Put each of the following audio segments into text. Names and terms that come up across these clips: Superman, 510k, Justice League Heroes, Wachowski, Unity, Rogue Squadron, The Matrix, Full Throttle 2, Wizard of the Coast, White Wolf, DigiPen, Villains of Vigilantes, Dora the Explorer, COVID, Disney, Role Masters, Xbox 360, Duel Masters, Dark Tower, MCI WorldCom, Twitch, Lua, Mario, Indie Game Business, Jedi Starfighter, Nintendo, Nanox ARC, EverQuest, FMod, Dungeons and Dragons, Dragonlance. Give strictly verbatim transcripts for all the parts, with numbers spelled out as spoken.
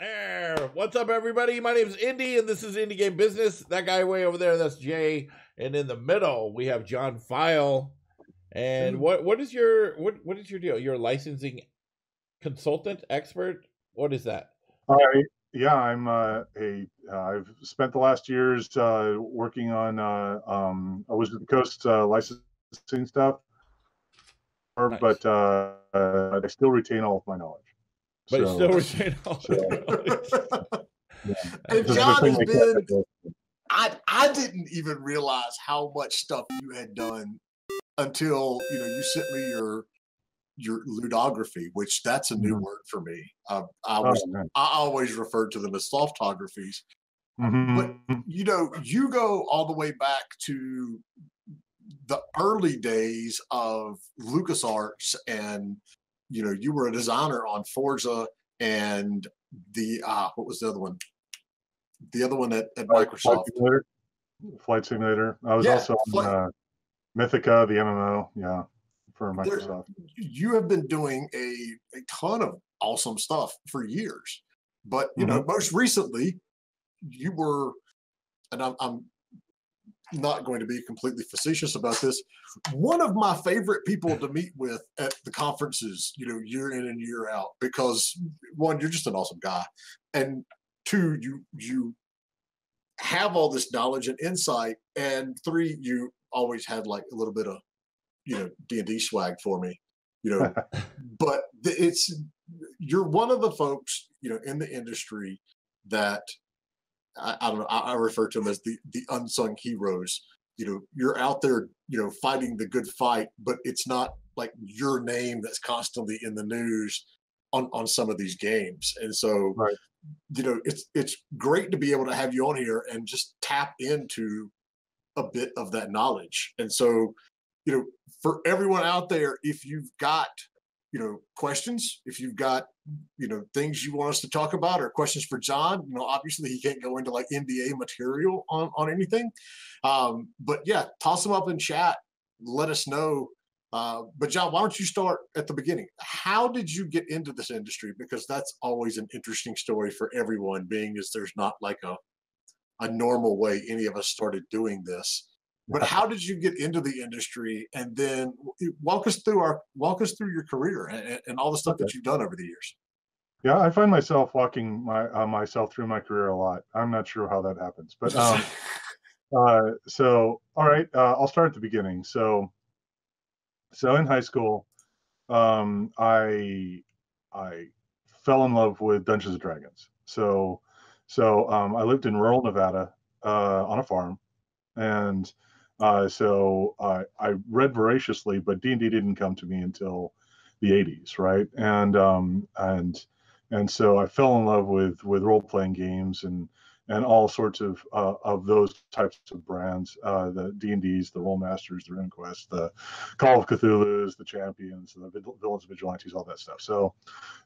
There. What's up, everybody? My name's Indy, and this is Indie Game Business. That guy way over there, that's Jay, and in the middle we have John Feil. And what what is your what what is your deal? You're a licensing consultant, expert. What is that? All right. Yeah, I'm uh, a. Uh, I've spent the last years uh, working on uh, um, a Wizard of the Coast uh, licensing stuff, nice. but uh, uh, I still retain all of my knowledge. But so, still retain all so. yeah. And John has been, I, I didn't even realize how much stuff you had done until, you know, you sent me your your ludography, which that's a new mm-hmm. word for me. I, I, was, oh, I always referred to them as softographies. Mm-hmm. But, you know, you go all the way back to the early days of LucasArts and you know, you were a designer on Forza and the uh, what was the other one? The other one at, at Microsoft. Flight Simulator. Flight Simulator. I was yeah, also on uh, Mythica, the M M O. Yeah, for Microsoft. There, you have been doing a a ton of awesome stuff for years, but you mm-hmm. know, most recently, you were, and I'm, I'm not going to be completely facetious about this, one of my favorite people to meet with at the conferences, you know, year in and year out, because one, you're just an awesome guy, and two, you you have all this knowledge and insight, and three, you always had like a little bit of, you know, D and D swag for me, you know. But it's, you're one of the folks, you know, in the industry that I, I don't know. I, I refer to them as the the unsung heroes. You know, you're out there, you know, fighting the good fight, but it's not like your name that's constantly in the news on on some of these games. And so, right. you know, it's it's great to be able to have you on here and just tap into a bit of that knowledge. And so, you know, for everyone out there, if you've got, you know, questions, if you've got, you know, things you want us to talk about or questions for John, you know, obviously he can't go into like N D A material on, on anything. Um, but yeah, toss them up in chat. Let us know. Uh, but John, why don't you start at the beginning? How did you get into this industry? Because that's always an interesting story for everyone, being as there's not like a, a normal way any of us started doing this. But how did you get into the industry, and then walk us through our walk us through your career and, and all the stuff okay. that you've done over the years? Yeah, I find myself walking my uh, myself through my career a lot. I'm not sure how that happens, but um, uh, so all right, uh, I'll start at the beginning. So, so in high school, um, I I fell in love with Dungeons and Dragons. So, so um, I lived in rural Nevada uh, on a farm, and Uh, so uh, I read voraciously, but D and D didn't come to me until the eighties, right? And um, and and so I fell in love with with role-playing games and and all sorts of uh, of those types of brands, uh, the D and Ds, the Role Masters, the RuneQuest, the Call of Cthulhu's, the Champions, the Villains of Vigilantes, all that stuff. So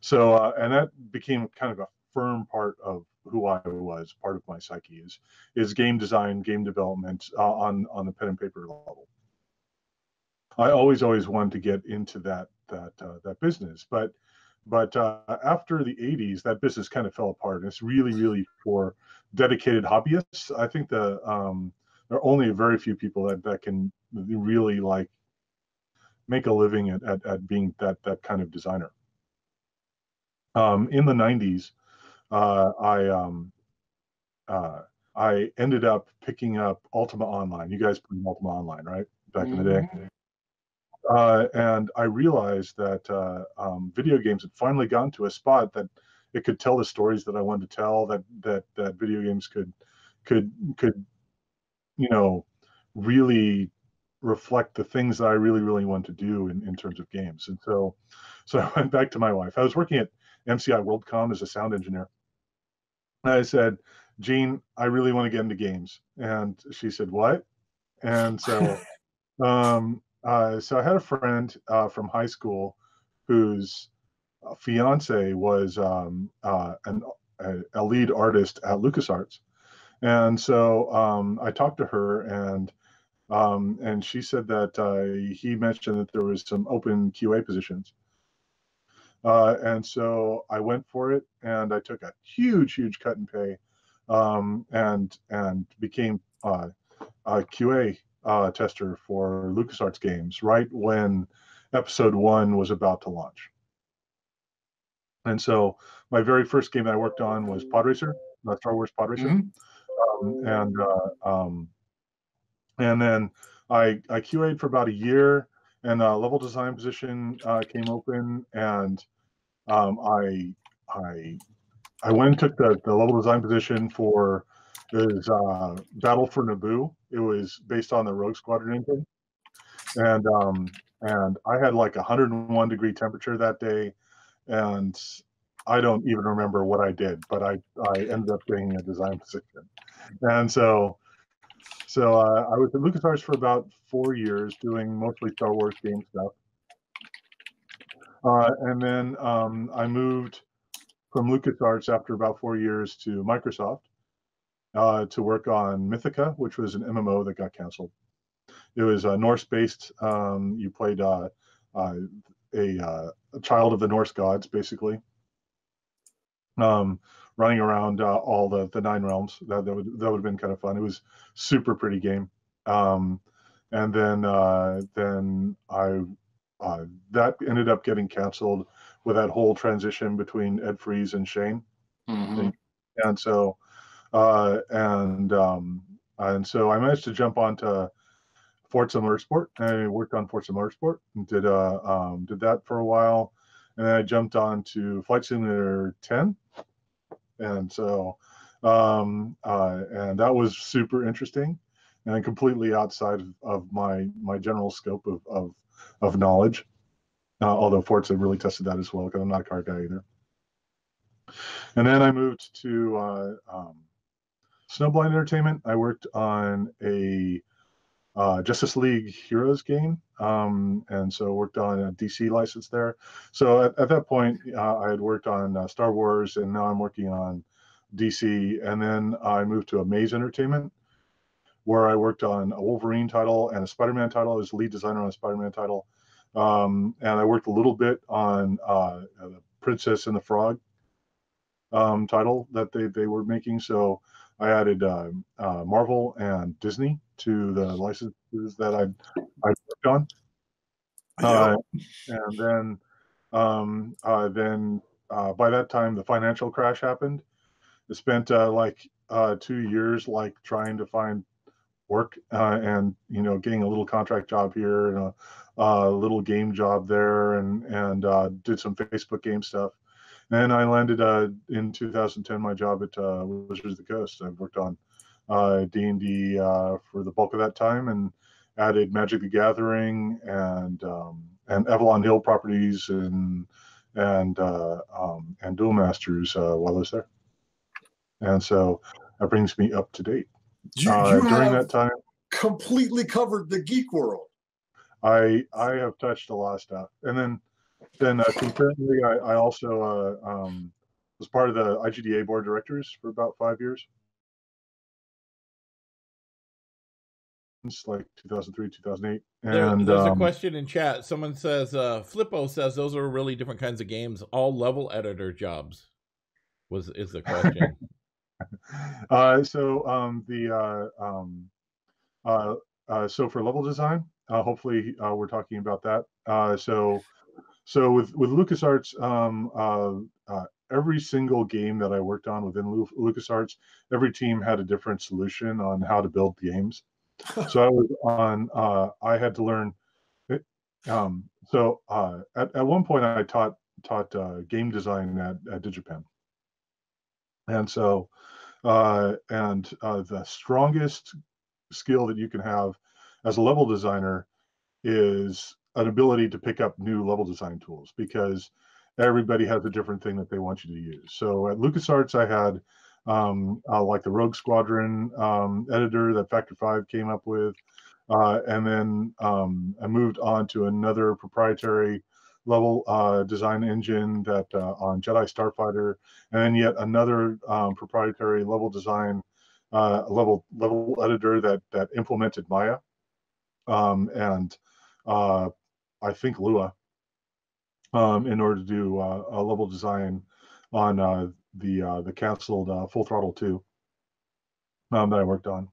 so uh, and that became kind of a firm part of who I was, part of my psyche is, is game design, game development uh, on, on the pen and paper level. I always, always wanted to get into that, that, uh, that business, but, but uh, after the eighties, that business kind of fell apart, and it's really, really for dedicated hobbyists. I think the, um, there are only a very few people that, that can really like make a living at, at, at being that, that kind of designer. Um, in the nineties, Uh, I um, uh, I ended up picking up Ultima Online. You guys played Ultima Online, right? Back mm-hmm. in the day. Uh, and I realized that uh, um, video games had finally gotten to a spot that it could tell the stories that I wanted to tell. That that that video games could could could you know really reflect the things that I really really wanted to do in in terms of games. And so so I went back to my wife. I was working at M C I WorldCom as a sound engineer. And I said, Gene, I really want to get into games. And she said, what? And so um, uh, so I had a friend uh, from high school whose fiance was um, uh, an, a, a lead artist at LucasArts. And so um, I talked to her, and um, and she said that uh, he mentioned that there was some open Q A positions. Uh, and so I went for it, and I took a huge, huge cut in pay, um, and and became uh, a Q A uh, tester for LucasArts games right when Episode One was about to launch. And so my very first game that I worked on was Podracer, the Star Wars Podracer, mm-hmm. um, and uh, um, and then I I Q A'd for about a year. And a level design position uh, came open, and um, I I I went and took the, the level design position for it was, uh, Battle for Naboo. It was based on the Rogue Squadron engine, and um, and I had like one hundred one degree temperature that day, and I don't even remember what I did, but I I ended up getting a design position, and so. So uh, I was at LucasArts for about four years doing mostly Star Wars game stuff. Uh, and then um, I moved from LucasArts after about four years to Microsoft uh, to work on Mythica, which was an M M O that got canceled. It was uh, Norse-based. Um, you played uh, uh, a, uh, a child of the Norse gods, basically, um, running around uh, all the, the nine realms. That, that would that would have been kind of fun. It was super pretty game. Um, and then uh, then I uh, that ended up getting canceled with that whole transition between Ed Freeze and Shane. Mm-hmm. And so uh, and um, and so I managed to jump onto Forza Motorsport. I worked on Forza Motorsport and did uh um, did that for a while, and then I jumped on to Flight Simulator ten. And so, um, uh, and that was super interesting and completely outside of, of my, my general scope of, of, of knowledge. Uh, although Forza really tested that as well, because I'm not a car guy either. And then I moved to uh, um, Snowblind Entertainment. I worked on a uh, Justice League Heroes game. Um, and so worked on a D C license there. So at, at that point, uh, I had worked on uh, Star Wars, and now I'm working on D C. And then I moved to Amaze Entertainment, where I worked on a Wolverine title and a Spider-Man title. I was lead designer on a Spider-Man title. Um, and I worked a little bit on uh, the Princess and the Frog um, title that they, they were making. So I added uh, uh, Marvel and Disney to the licenses that I I worked on, uh, and then um, uh, then uh, by that time the financial crash happened. I spent uh, like uh, two years like trying to find work uh, and you know getting a little contract job here and a, a little game job there, and and uh, did some Facebook game stuff. And I landed uh, in two thousand ten my job at uh, Wizard of the Coast. I worked on uh, D and D uh, for the bulk of that time, and added Magic: The Gathering and um, and Avalon Hill properties and and uh, um, and Duel Masters uh, while I was there. And so that brings me up to date. You, you uh, during that time, completely covered the geek world. I I have touched a lot of stuff, and then. Then uh, concurrently, I, I also uh, um, was part of the I G D A board of directors for about five years. It's like two thousand three, two thousand eight. And, there, there's um, a question in chat. Someone says, uh, Flippo says, those are really different kinds of games. All level editor jobs was is the question. uh, so um, the uh, um, uh, uh, so for level design, uh, hopefully uh, we're talking about that. Uh, so. So with, with LucasArts, um, uh, uh, every single game that I worked on within Lu LucasArts, every team had a different solution on how to build games. So I was on, uh, I had to learn. It, um, so uh, at, at one point I taught taught uh, game design at, at DigiPen. And so, uh, and uh, the strongest skill that you can have as a level designer is an ability to pick up new level design tools, because everybody has a different thing that they want you to use. So at LucasArts, I had um, uh, like the Rogue Squadron um, editor that Factor five came up with. Uh, and then um, I moved on to another proprietary level uh, design engine that uh, on Jedi Starfighter, and then yet another um, proprietary level design uh, level level editor that that implemented Maya um, and uh, I think Lua, um, in order to do uh, a level design on uh, the uh, the canceled uh, Full Throttle two um, that I worked on.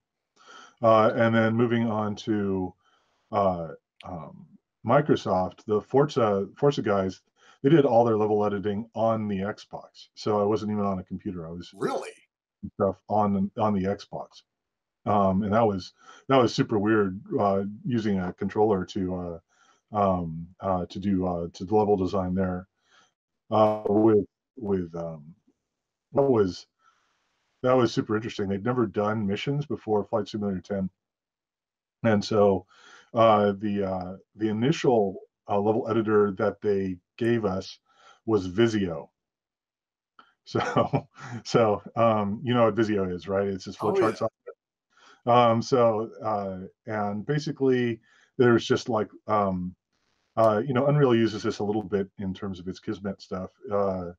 Uh, and then moving on to uh, um, Microsoft, the Forza Forza guys, they did all their level editing on the Xbox. So I wasn't even on a computer. I was really stuff on on the Xbox, um, and that was that was super weird uh, using a controller to uh, um, uh, to do uh, to the level design there uh, with with um, that was that was super interesting. They'd never done missions before Flight Simulator ten, and so uh, the uh, the initial uh, level editor that they gave us was Visio. So, so um, you know what Visio is, right? It's just flowchart oh, yeah. software. Um, so, uh, and basically, there's just like, um, uh, you know, Unreal uses this a little bit in terms of its Kismet stuff. Uh,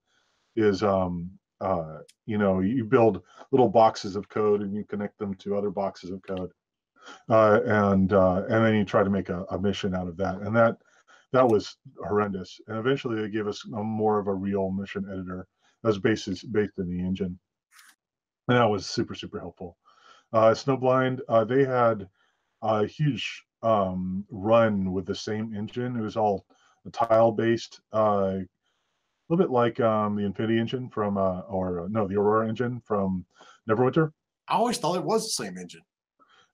is um, uh, you know, you build little boxes of code and you connect them to other boxes of code, uh, and uh, and then you try to make a, a mission out of that. And that that was horrendous. And eventually, they gave us a, more of a real mission editor. That's based based in the engine, and that was super super helpful. Uh, Snowblind, uh, they had a huge um, run with the same engine. It was all tile based, uh, a little bit like um, the Infinity engine from, uh, or no, the Aurora engine from Neverwinter. I always thought it was the same engine.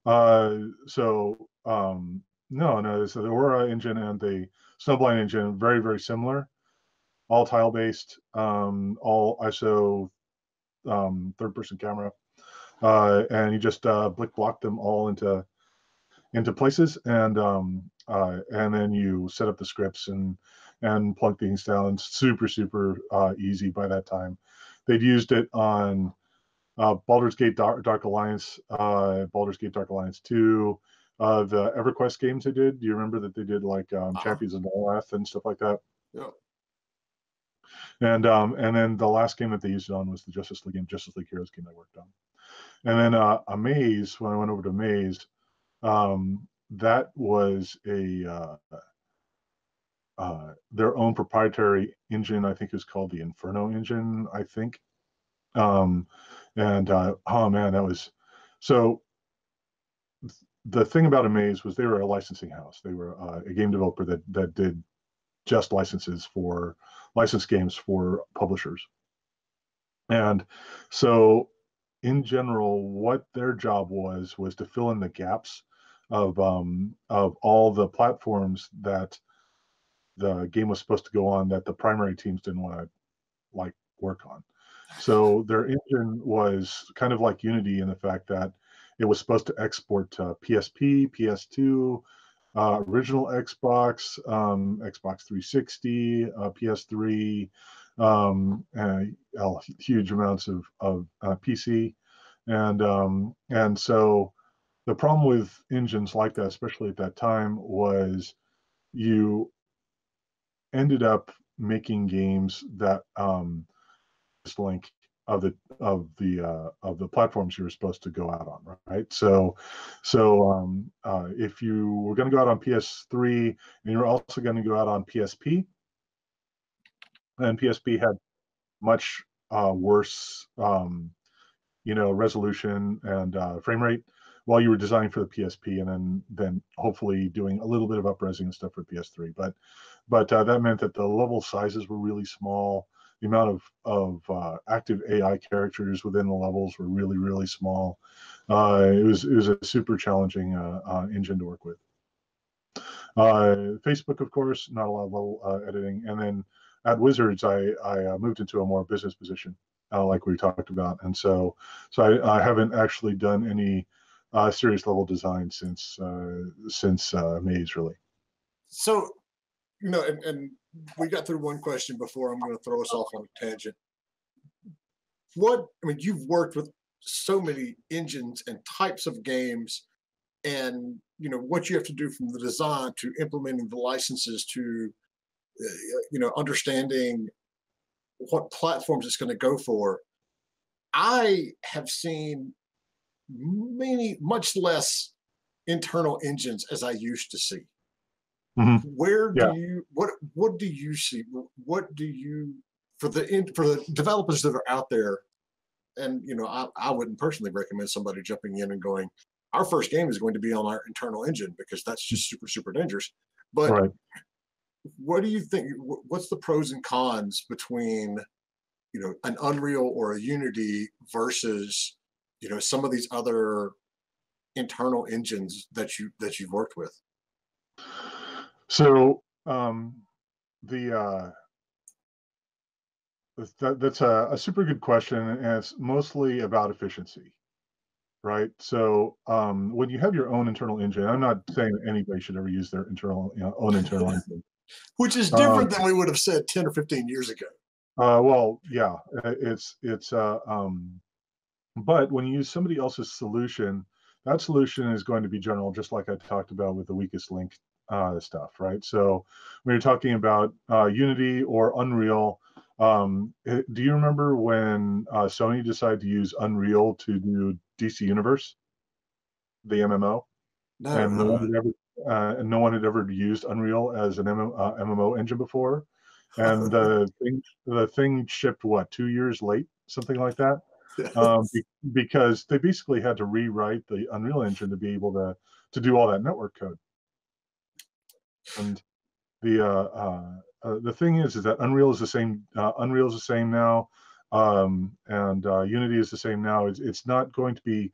Uh, so um, no, no, so the Aurora engine and the Snowblind engine very very similar. All tile-based, um, all I S O, um, third-person camera, uh, and you just uh, blick block them all into into places, and um, uh, and then you set up the scripts and and plug things down. Super super uh, easy by that time. They'd used it on uh, Baldur's Gate Dark, Dark Alliance, uh, Baldur's Gate Dark Alliance two, uh, the EverQuest games they did. Do you remember that they did like um, Champions and Dragonlance and stuff like that? Yeah. And um, and then the last game that they used it on was the Justice League game, Justice League Heroes game I worked on. And then uh, Amaze, when I went over to Amaze, um, that was a uh, uh, their own proprietary engine. I think it was called the Inferno engine, I think. Um, and uh, oh man, that was so. The thing about Amaze was they were a licensing house. They were uh, a game developer that that did just licenses for licensed games for publishers. And so in general, what their job was, was to fill in the gaps of, um, of all the platforms that the game was supposed to go on that the primary teams didn't want to like work on. So their engine was kind of like Unity in the fact that it was supposed to export to P S P, P S two, Uh, original Xbox, um, Xbox three sixty, uh, P S three, um, uh, huge amounts of, of uh, P C. And, um, and so the problem with engines like that, especially at that time, was you ended up making games that um, link of the of the uh, of the platforms you were supposed to go out on, right? So, so um, uh, if you were going to go out on P S three and you're also going to go out on P S P, and P S P had much uh, worse, um, you know, resolution and uh, frame rate while you were designing for the P S P, and then then hopefully doing a little bit of upresing and stuff for P S three. But but uh, that meant that the level sizes were really small. The amount of, of uh, active A I characters within the levels were really, really small. Uh, it was it was a super challenging uh, uh, engine to work with. Uh, Facebook, of course, not a lot of level uh, editing. And then at Wizards, I, I uh, moved into a more business position, uh, like we talked about. And so so I, I haven't actually done any uh, serious level design since uh, since uh, Amaze, really. So, you know, and, and we got through one question before I'm going to throw us off on a tangent. What, I mean, you've worked with so many engines and types of games, and, you know, what you have to do from the design to implementing the licenses to, uh, you know, understanding what platforms it's going to go for. I have seen many, much less internal engines as I used to see. Mm-hmm. Where do yeah. you what what do you see? What do you for the for the developers that are out there? And you know, I, I wouldn't personally recommend somebody jumping in and going, "Our first game is going to be on our internal engine," because that's just super super dangerous. But right. what do you think? What's the pros and cons between you know an Unreal or a Unity versus you know some of these other internal engines that you that you've worked with? So um, the uh, that, that's a, a super good question, and it's mostly about efficiency, right? So um, when you have your own internal engine, I'm not saying that anybody should ever use their internal you know, own internal engine, which is different um, than we would have said ten or fifteen years ago. Uh, well, yeah, it's it's. Uh, um, but when you use somebody else's solution, that solution is going to be general, just like I talked about with the weakest link. Uh, stuff, right? So when you're talking about uh, Unity or Unreal, um, it, do you remember when uh, Sony decided to use Unreal to do D C Universe, the M M O? No. And no one had ever, uh, and no one had ever used Unreal as an M M O engine before. And the thing, the thing shipped, what, two years late? Something like that? um, be because they basically had to rewrite the Unreal Engine to be able to, to do all that network code. And the uh, uh, uh, the thing is, is that Unreal is the same. Uh, Unreal is the same now, um, and uh, Unity is the same now. It's it's not going to be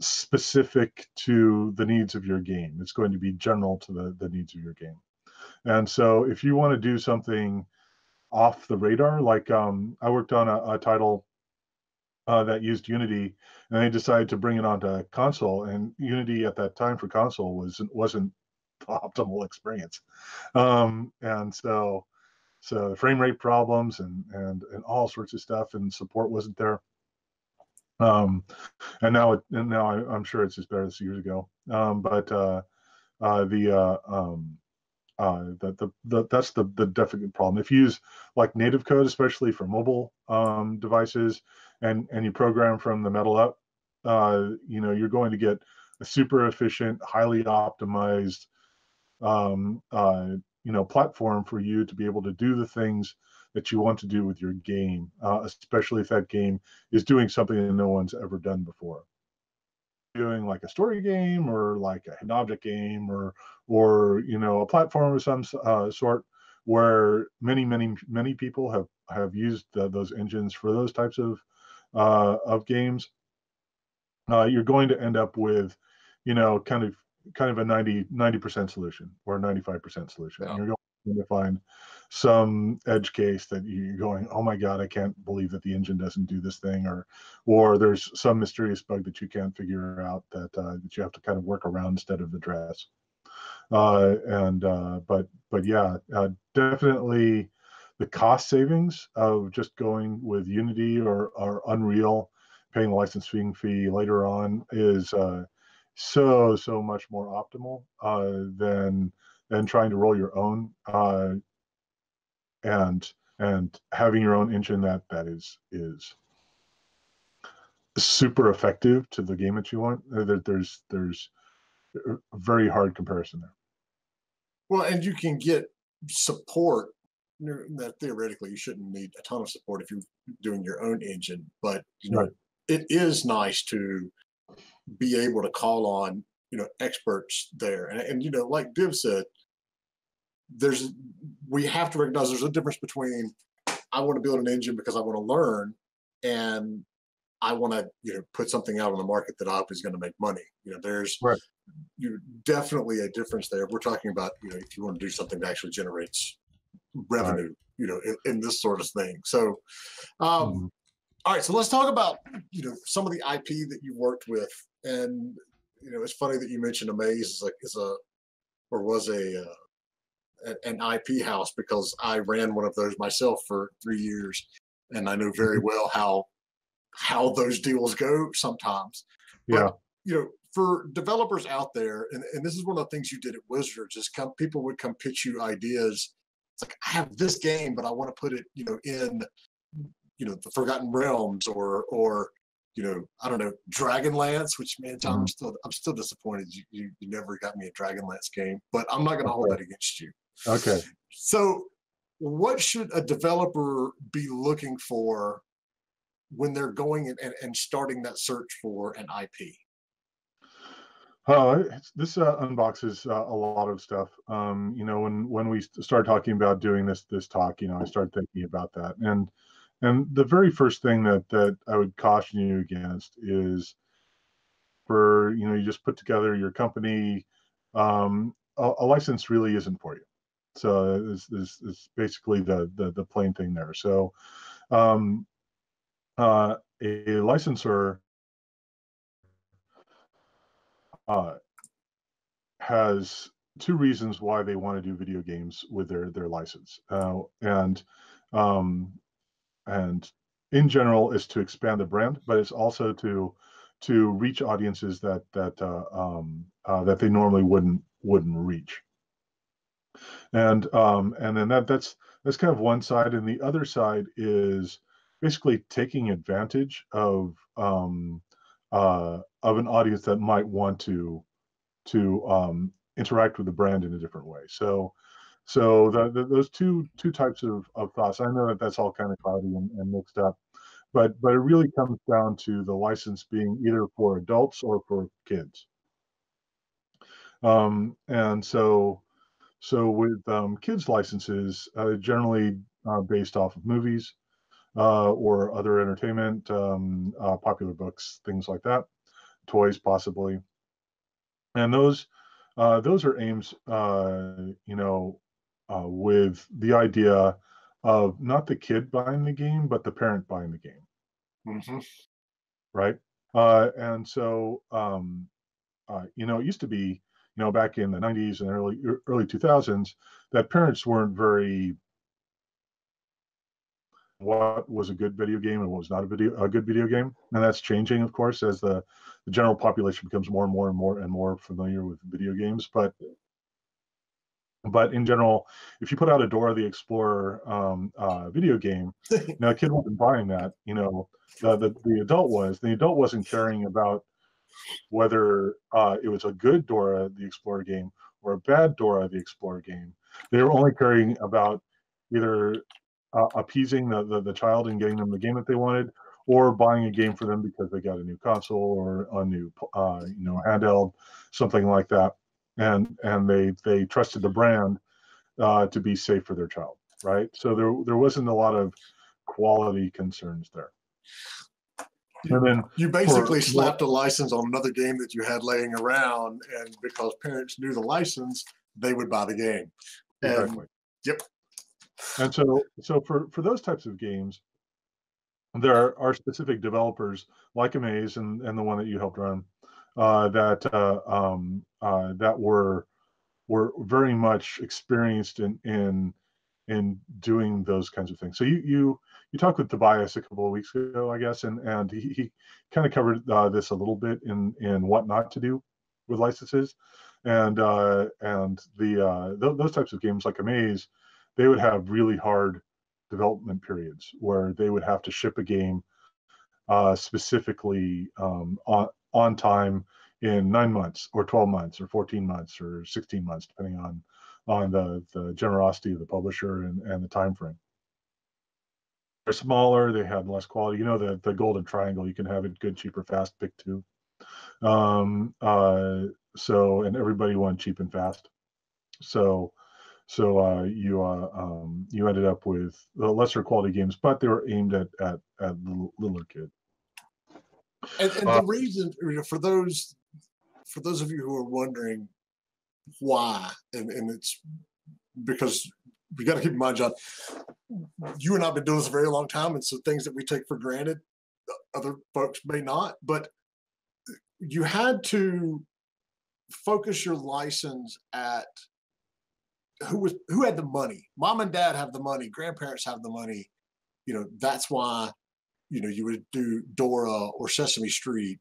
specific to the needs of your game. It's going to be general to the the needs of your game. And so, if you want to do something off the radar, like um, I worked on a, a title uh, that used Unity, and they decided to bring it onto console. And Unity at that time for console was wasn't optimal experience, um, and so so the frame rate problems and and and all sorts of stuff, and support wasn't there. Um, and now it, and now I, I'm sure it's just better this years ago. Um, but uh, uh, the uh, um, uh, the, the the that's the the definite problem. If you use like native code, especially for mobile um, devices, and and you program from the metal up, uh, you know you're going to get a super efficient, highly optimized um uh you know platform for you to be able to do the things that you want to do with your game, uh, especially if that game is doing something that no one's ever done before, doing like a story game or like a hidden object game or or you know a platform of some uh, sort where many many many people have have used the, those engines for those types of uh of games. Uh, you're going to end up with you know kind of kind of a ninety percent solution or a ninety-five percent solution. Yeah. You're going to find some edge case that you're going, oh my God, I can't believe that the engine doesn't do this thing, or or there's some mysterious bug that you can't figure out that uh, that you have to kind of work around instead of address. Uh, and uh, but but yeah, uh, definitely the cost savings of just going with Unity or, or Unreal, paying the licensing fee later on is uh, so so much more optimal uh, than than trying to roll your own uh, and and having your own engine that that is is super effective to the game that you want. There, there's there's a very hard comparison there. Well, and you can get support that theoretically you shouldn't need a ton of support if you're doing your own engine, but you know. Right. It is nice to be able to call on, you know, experts there. And, and, you know, like Div said, there's, we have to recognize there's a difference between I want to build an engine because I want to learn and I want to, you know, put something out on the market that I hope is going to make money. You know, there's right. you definitely a difference there. We're talking about, you know, if you want to do something that actually generates revenue, right. you know, in, in this sort of thing. So, um, mm-hmm. All right, so let's talk about you know some of the I P that you worked with, and you know it's funny that you mentioned Amaze is like is a or was a uh, an I P house because I ran one of those myself for three years, and I know very well how how those deals go sometimes. Yeah, but, you know for developers out there, and and this is one of the things you did at Wizards is come people would come pitch you ideas. It's like I have this game, but I want to put it you know in. you know, the Forgotten Realms or, or you know, I don't know, Dragonlance, which, man, Tom, I'm still, I'm still disappointed you, you, you never got me a Dragonlance game, but I'm not going to hold that against you. Okay. So what should a developer be looking for when they're going and, and, and starting that search for an I P? Oh, this uh, unboxes uh, a lot of stuff. Um, you know, when when we started talking about doing this this talk, you know, I started thinking about that, and and the very first thing that that I would caution you against is, for you know, you just put together your company. Um, a, a license really isn't for you, so this this is basically the the the plain thing there. So, um, uh, a licensor Uh, has two reasons why they want to do video games with their their license, uh, and um, and in general is to expand the brand, but it's also to to reach audiences that that uh, um, uh, that they normally wouldn't wouldn't reach. And um, and then that that's that's kind of one side, and the other side is basically taking advantage of um, uh, of an audience that might want to to um, interact with the brand in a different way. So, so the, the, those two two types of, of thoughts. I know that that's all kind of cloudy and, and mixed up, but but it really comes down to the license being either for adults or for kids. Um, and so so with um, kids licenses, uh, generally uh, based off of movies uh, or other entertainment, um, uh, popular books, things like that. Toys possibly, and those uh, those are aims, uh, you know, uh, with the idea of not the kid buying the game, but the parent buying the game, mm-hmm. right? Uh, and so, um, uh, you know, it used to be, you know, back in the nineties and early early two thousands, that parents weren't very what was a good video game and what was not a video a good video game, and that's changing, of course, as the, the general population becomes more and more and more and more familiar with video games. But but in general, if you put out a Dora the Explorer um, uh, video game, you know, a kid wasn't buying that. You know, the, the the adult was. The adult wasn't caring about whether uh, it was a good Dora the Explorer game or a bad Dora the Explorer game. They were only caring about either Uh, appeasing the, the the child and getting them the game that they wanted, or buying a game for them because they got a new console or a new uh, you know handheld, something like that, and and they they trusted the brand uh, to be safe for their child, right? So there there wasn't a lot of quality concerns there. And then you basically for, slapped a license on another game that you had laying around, and because parents knew the license, they would buy the game. And, exactly. Yep. And so, so for, for those types of games, there are specific developers like Amaze and, and the one that you helped run uh, that uh, um, uh, that were were very much experienced in in in doing those kinds of things. So you you you talked with Tobias a couple of weeks ago, I guess, and and he, he kind of covered uh, this a little bit in in what not to do with licenses, and uh, and the uh, th those types of games like Amaze. They would have really hard development periods where they would have to ship a game uh, specifically um, on, on time in nine months or twelve months or fourteen months or sixteen months, depending on on the, the generosity of the publisher and, and the time frame. They're smaller, they had less quality. You know, the, the golden triangle, you can have it good, cheap, or fast, pick two. Um, uh, so, and everybody wanted cheap and fast. So, So uh, you uh, um, you ended up with lesser quality games, but they were aimed at at, at little, littler kids. And, and uh, the reason, you know, for those for those of you who are wondering why, and, and it's because we got to keep in mind, John, you and I have been doing this a very long time, and so things that we take for granted, other folks may not. But you had to focus your license at. Who was who had the money? Mom and dad have the money. Grandparents have the money. You know, that's why, you know, you would do Dora or Sesame Street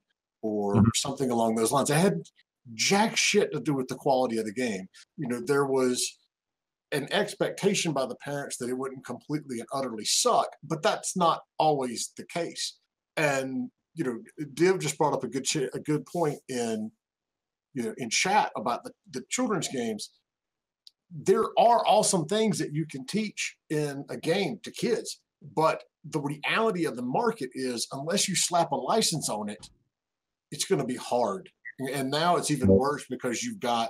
or mm-hmm. something along those lines. It had jack shit to do with the quality of the game. You know, there was an expectation by the parents that it wouldn't completely and utterly suck, but that's not always the case. And you know, Div just brought up a good ch- a good point in, you know, in chat about the, the children's games. There are awesome things that you can teach in a game to kids, but the reality of the market is unless you slap a license on it, it's going to be hard. And now it's even worse because you've got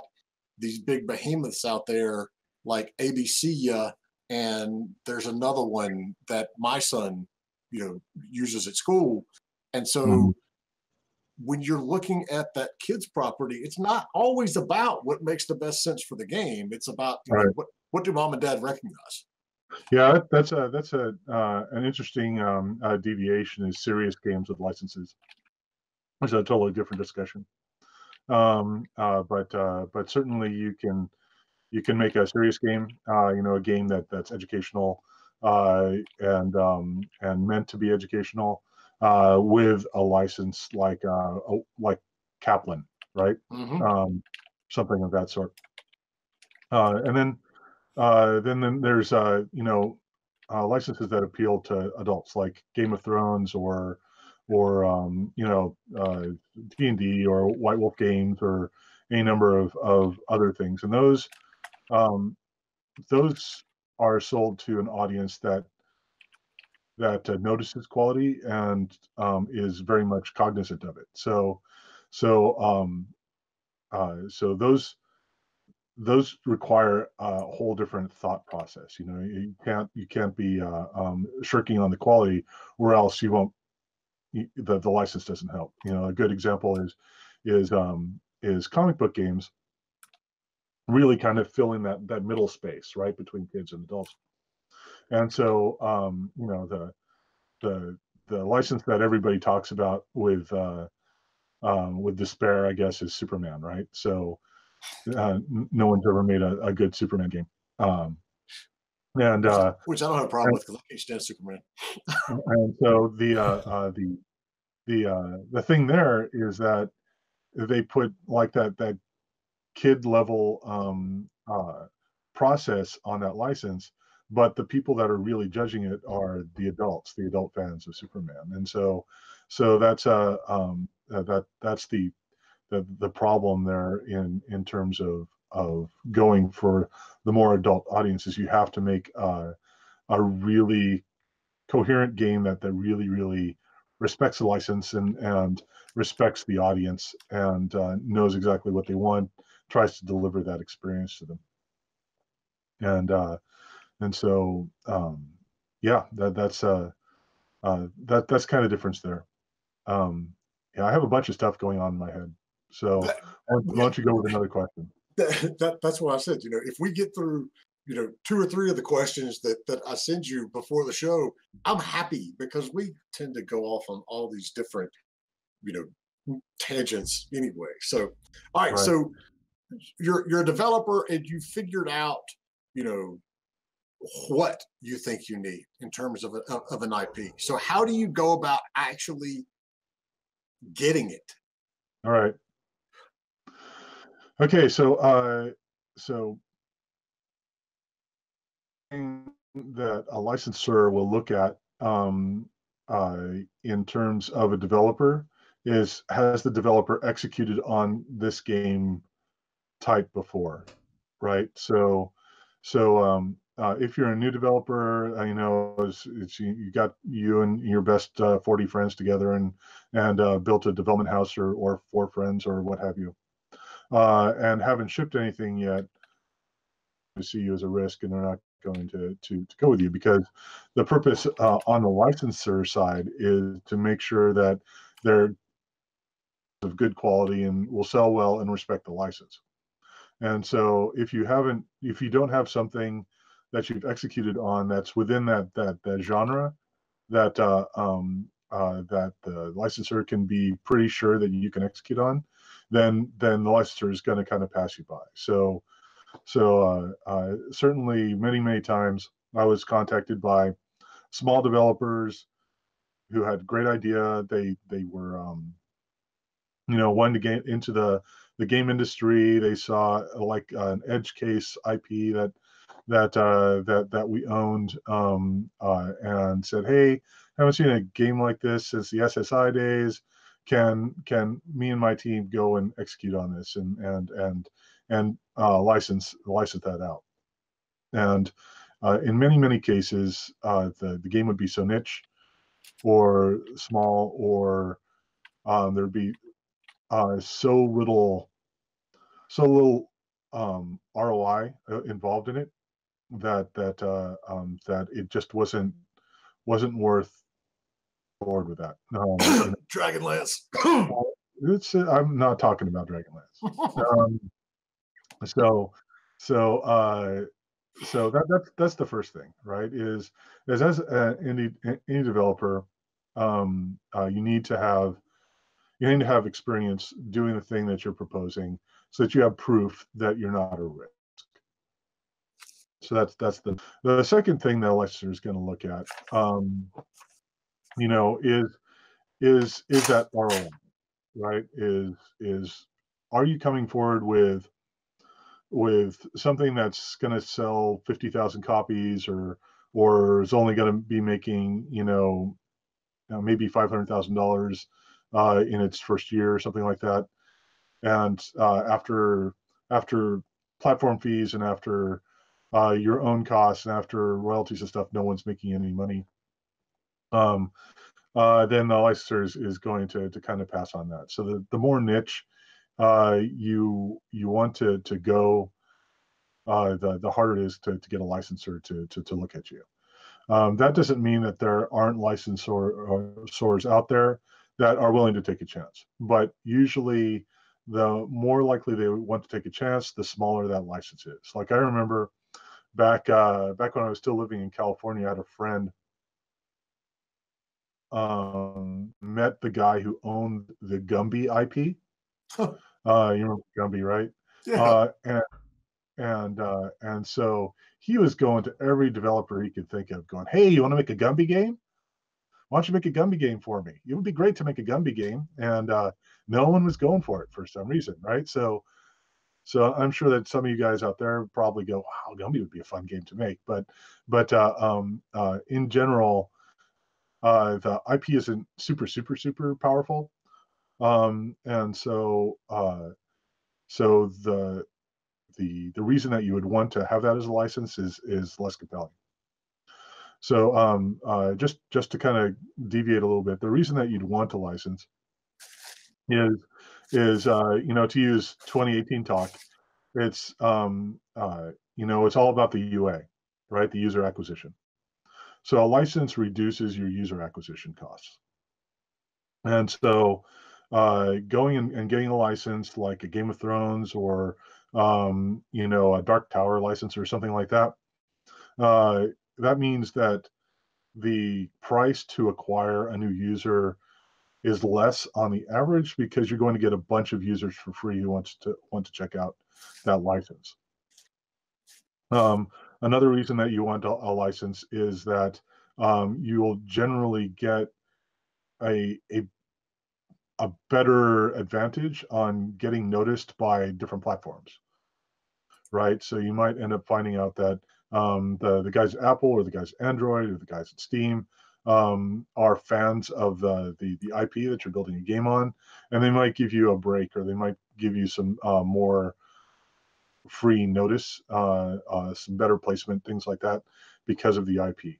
these big behemoths out there like A B C, and there's another one that my son, you know, uses at school. And so mm-hmm. when you're looking at that kid's property, it's not always about what makes the best sense for the game. It's about you right. know, what, what do mom and dad recognize? Yeah, that's a, that's a uh, an interesting um, uh, deviation is serious games with licenses, which is a totally different discussion. Um, uh, but uh, but certainly you can you can make a serious game, uh, you know, a game that that's educational uh, and um, and meant to be educational uh, with a license like uh, like Kaplan, right? Mm-hmm. Um, something of that sort. Uh, and then. Uh, then, then there's, uh, you know, uh, licenses that appeal to adults, like Game of Thrones, or, or um, you know, uh, D and D, or White Wolf Games, or any number of, of other things. And those, um, those are sold to an audience that that uh, notices quality and um, is very much cognizant of it. So, so, um, uh, so those. Those require a whole different thought process. You know, you can't you can't be uh, um, shirking on the quality, or else you won't. You, the the license doesn't help. You know, a good example is is um, is comic book games. Really, kind of fill in that that middle space right between kids and adults. And so, um, you know, the the the license that everybody talks about with uh, um, with despair, I guess, is Superman, right? So. Uh, no one's ever made a, a good Superman game, um, and uh, which I don't have a problem and, with because I can't stand Superman. And so the uh, uh, the the uh, the thing there is that they put like that that kid level um, uh, process on that license, but the people that are really judging it are the adults, the adult fans of Superman, and so so that's uh, um, uh, that that's the. The, the problem there in in terms of of going for the more adult audiences. You have to make uh, a really coherent game that that really really respects the license and and respects the audience and uh, knows exactly what they want, tries to deliver that experience to them, and uh, and so um, yeah that that's uh, uh, that that's kind of difference there. Um, yeah, I have a bunch of stuff going on in my head. So that, why don't you go with another question? That, that, that's what I said. You know, if we get through, you know, two or three of the questions that that I send you before the show, I'm happy because we tend to go off on all these different, you know, tangents anyway. So, all right. right. So you're you're a developer and you figured out, you know, what you think you need in terms of, a, of an I P. So how do you go about actually getting it? All right. Okay, so uh, so that a licensor will look at um, uh, in terms of a developer is has the developer executed on this game type before, right? So so um, uh, if you're a new developer, uh, you know it's, it's you got you and your best uh, forty friends together and and uh, built a development house or or four friends or what have you. Uh, and haven't shipped anything yet, to see you as a risk, and they're not going to to, to go with you because the purpose uh, on the licensor side is to make sure that they're of good quality and will sell well and respect the license. And so, if you haven't, if you don't have something that you've executed on that's within that that that genre, that uh, um, uh, that the licensor can be pretty sure that you can execute on. Then, then the licensor is going to kind of pass you by. So, so uh, uh, certainly, many many times I was contacted by small developers who had great idea. They they were, um, you know, wanting to get into the the game industry. They saw like an edge case I P that that uh, that that we owned, um, uh, and said, "Hey, haven't seen a game like this since the S S I days. Can can me and my team go and execute on this and and and and uh, license license that out?" And uh, in many many cases, uh, the the game would be so niche, or small, or um, there'd be uh, so little so little um, R O I involved in it that that uh, um, that it just wasn't wasn't worth. Bored with that. No, Dragonlance. It's, I'm not talking about Dragonlance. um, so, so, uh, so that, that's that's the first thing, right? Is as as an indie indie developer, um, uh, you need to have you need to have experience doing the thing that you're proposing, so that you have proof that you're not a risk. So that's that's the the second thing that a licensor is going to look at. Um, you know, is is is that R O I, right? Is is are you coming forward with with something that's going to sell fifty thousand copies, or or is only going to be making you know maybe five hundred thousand uh, dollars in its first year or something like that, and uh, after after platform fees and after uh, your own costs and after royalties and stuff, no one's making any money. Um, uh, then the licensor is, is going to, to kind of pass on that. So the, the more niche uh, you you want to to go, uh, the the harder it is to, to get a licensor to to, to look at you. Um, that doesn't mean that there aren't licensors out there that are willing to take a chance. But usually, the more likely they want to take a chance, the smaller that license is. Like I remember back uh, back when I was still living in California, I had a friend. Um, met the guy who owned the Gumby I P. Huh. Uh, you remember Gumby, right? Yeah. Uh, and and uh, and so he was going to every developer he could think of, going, "Hey, you want to make a Gumby game? Why don't you make a Gumby game for me? It would be great to make a Gumby game." And uh, no one was going for it for some reason, right? So, so I'm sure that some of you guys out there probably go, "Wow, Gumby would be a fun game to make," but but uh, um, uh, in general. Uh, the I P isn't super, super, super powerful, um, and so uh, so the the the reason that you would want to have that as a license is is less compelling. So um, uh, just just to kind of deviate a little bit, the reason that you'd want a license is is uh, you know to use twenty eighteen talk, it's um, uh, you know it's all about the U A, right? The user acquisition. So a license reduces your user acquisition costs. And so uh, going and, and getting a license like a Game of Thrones or, um, you know, a Dark Tower license or something like that, uh, that means that the price to acquire a new user is less on the average because you're going to get a bunch of users for free who wants to, want to check out that license. Um, Another reason that you want a license is that um, you will generally get a, a a better advantage on getting noticed by different platforms, right? So you might end up finding out that um, the the guys at Apple or the guys at Android or the guys at Steam um, are fans of the, the the I P that you're building a game on, and they might give you a break or they might give you some uh, more. Free notice, uh, uh, some better placement, things like that, because of the I P.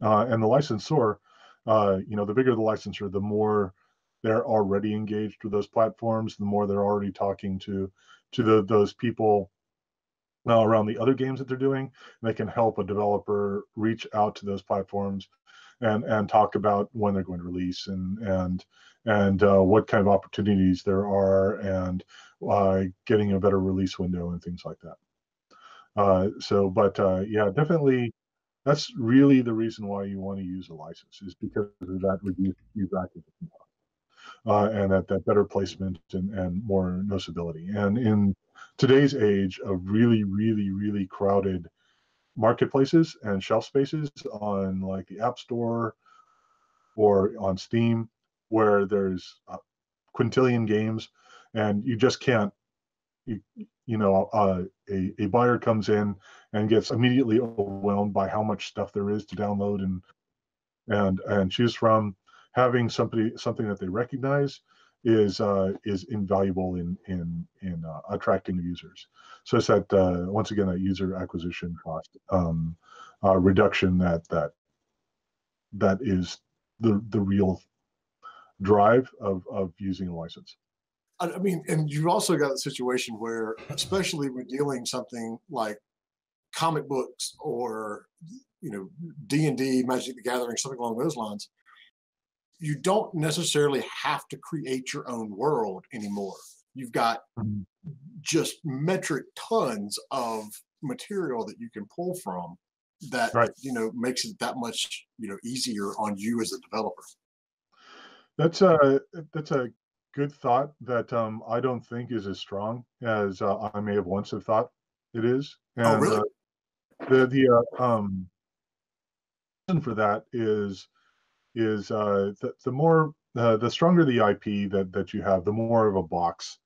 Uh, and the licensor, uh, you know, the bigger the licensor, the more they're already engaged with those platforms, the more they're already talking to to the, those people uh, around the other games that they're doing. They can help a developer reach out to those platforms and and talk about when they're going to release and and and uh, what kind of opportunities there are and uh, getting a better release window and things like that. Uh, so, but uh, yeah, definitely, that's really the reason why you want to use a license is because of that reduced user acquisition uh, and that that better placement and and more noticeability. And in today's age of really, really, really crowded marketplaces and shelf spaces on like the App Store or on Steam, where there's a quintillion games, and you just can't you you know, uh, a, a buyer comes in and gets immediately overwhelmed by how much stuff there is to download and and and choose from, having somebody something that they recognize is uh, is invaluable in in in uh, attracting users. So it's that uh, once again that user acquisition cost um, uh, reduction that that that is the the real drive of of using a license. I mean, and you've also got a situation where, especially when dealing something like comic books or, you know, D and D, Magic the Gathering, something along those lines, you don't necessarily have to create your own world anymore. You've got just metric tons of material that you can pull from that, right. you know, makes it that much, you know, easier on you as a developer. That's a, that's a, good thought that um, I don't think is as strong as uh, I may have once have thought it is. And, oh, really? Uh, the the uh, um, reason for that is is uh, the the more uh, the stronger the I P that that you have, the more of a box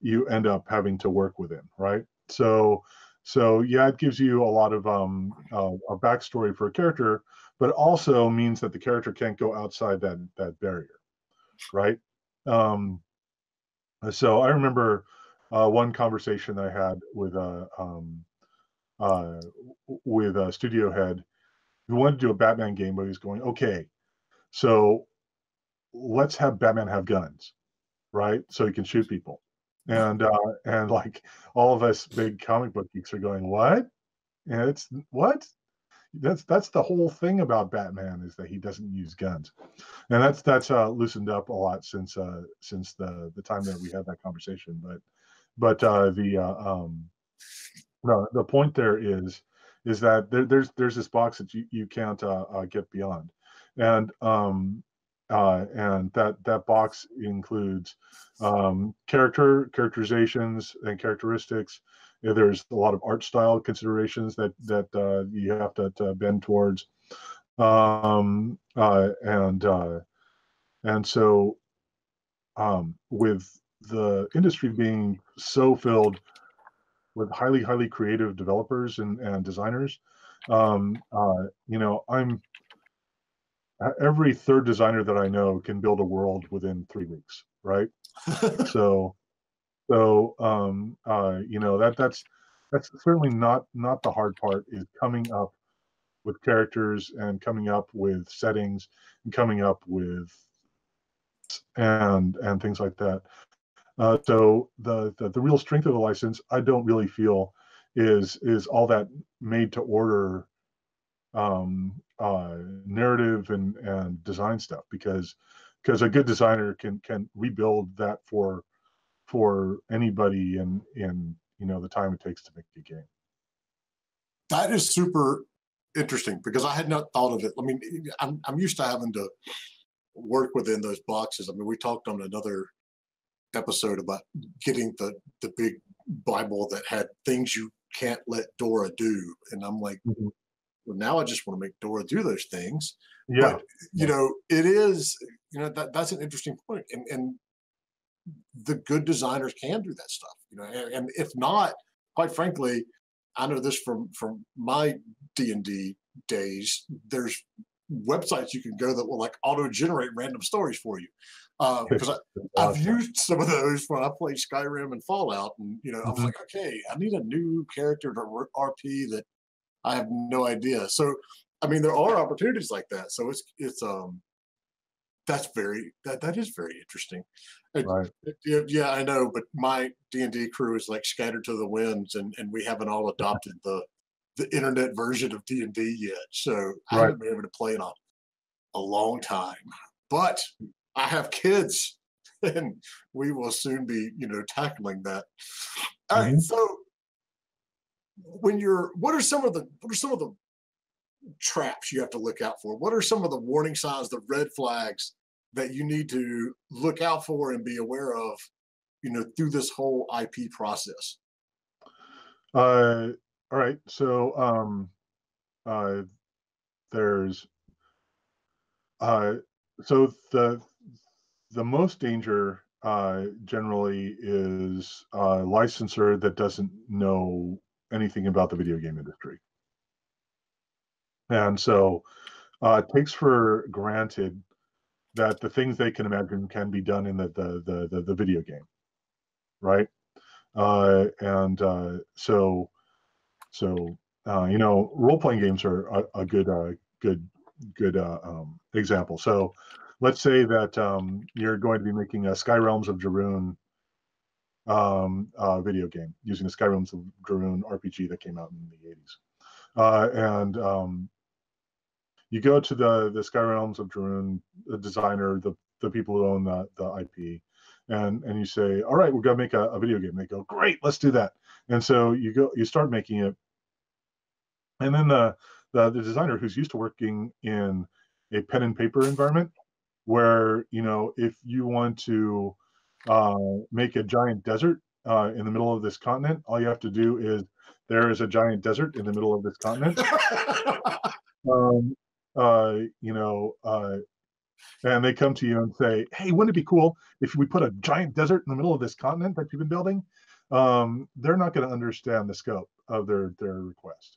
you end up having to work within, right? So so yeah, it gives you a lot of um, uh, a backstory for a character, but it also means that the character can't go outside that that barrier, right? Um, so I remember uh, one conversation I had with a um, uh, with a studio head who wanted to do a Batman game, but he's going, okay, so let's have Batman have guns, right? So he can shoot people, and uh, and like all of us big comic book geeks are going, what? And it's what? That's that's the whole thing about Batman is that he doesn't use guns, and that's that's uh, loosened up a lot since uh, since the the time that we had that conversation. But but uh, the uh, um, no, the point there is is that there, there's there's this box that you you can't uh, uh, get beyond, and um, uh, and that that box includes um, character characterizations and characteristics. There's a lot of art style considerations that that uh, you have to, to bend towards, um, uh, and uh, and so um, with the industry being so filled with highly highly creative developers and and designers, um, uh, you know, I'm every third designer that I know can build a world within three weeks, right? So. So um, uh, you know that that's that's certainly not not the hard part is coming up with characters and coming up with settings and coming up with and and things like that. Uh, so the, the the real strength of the license, I don't really feel, is is all that made to order um, uh, narrative and and design stuff because because a good designer can can rebuild that for. for anybody in, in, you know, the time it takes to make a game. That is super interesting because I had not thought of it. I mean, I'm, I'm used to having to work within those boxes. I mean, we talked on another episode about getting the, the big Bible that had things you can't let Dora do. And I'm like, mm-hmm. well, now I just want to make Dora do those things. Yeah. But, you know, it is, you know, that that's an interesting point. And, and, the good designers can do that stuff, you know, and, and if not, quite frankly, I know this from, from my D and D days, there's websites you can go that will like auto-generate random stories for you. Uh, because I, I've used some of those when I played Skyrim and Fallout and, you know, I was like, okay, I need a new character to R P that I have no idea. So, I mean, there are opportunities like that. So it's, it's, um, That's very that that is very interesting. Right. Yeah, I know, but my D and D crew is like scattered to the winds, and and we haven't all adopted the the internet version of D and D yet. So right. I haven't been able to play in a, a long time. But I have kids, and we will soon be you know tackling that. All mm-hmm. right. So when you're, what are some of the what are some of the traps you have to look out for? What are some of the warning signs, the red flags that you need to look out for and be aware of, you know, through this whole I P process? Uh, all right. So um, uh, there's uh, so the the most danger uh, generally is a licensor that doesn't know anything about the video game industry. And so uh, it takes for granted that the things they can imagine can be done in the, the, the, the, the video game, right? Uh, and uh, so, so uh, you know, role-playing games are a, a good, uh, good, good uh, um, example. So let's say that um, you're going to be making a Sky Realms of Darun um, uh, video game using the Sky Realms of Darun R P G that came out in the eighties. Uh, and um, you go to the, the Sky Realms of Darun, the designer, the, the people who own the, the I P, and, and you say, all right, we're going to make a, a video game. They go, great, let's do that. And so you go, you start making it. And then the, the, the designer who's used to working in a pen and paper environment where, you know, if you want to uh, make a giant desert uh, in the middle of this continent, all you have to do is there is a giant desert in the middle of this continent. um, uh, you know, uh, and they come to you and say, hey, wouldn't it be cool if we put a giant desert in the middle of this continent that you've been building? Um, they're not going to understand the scope of their, their request.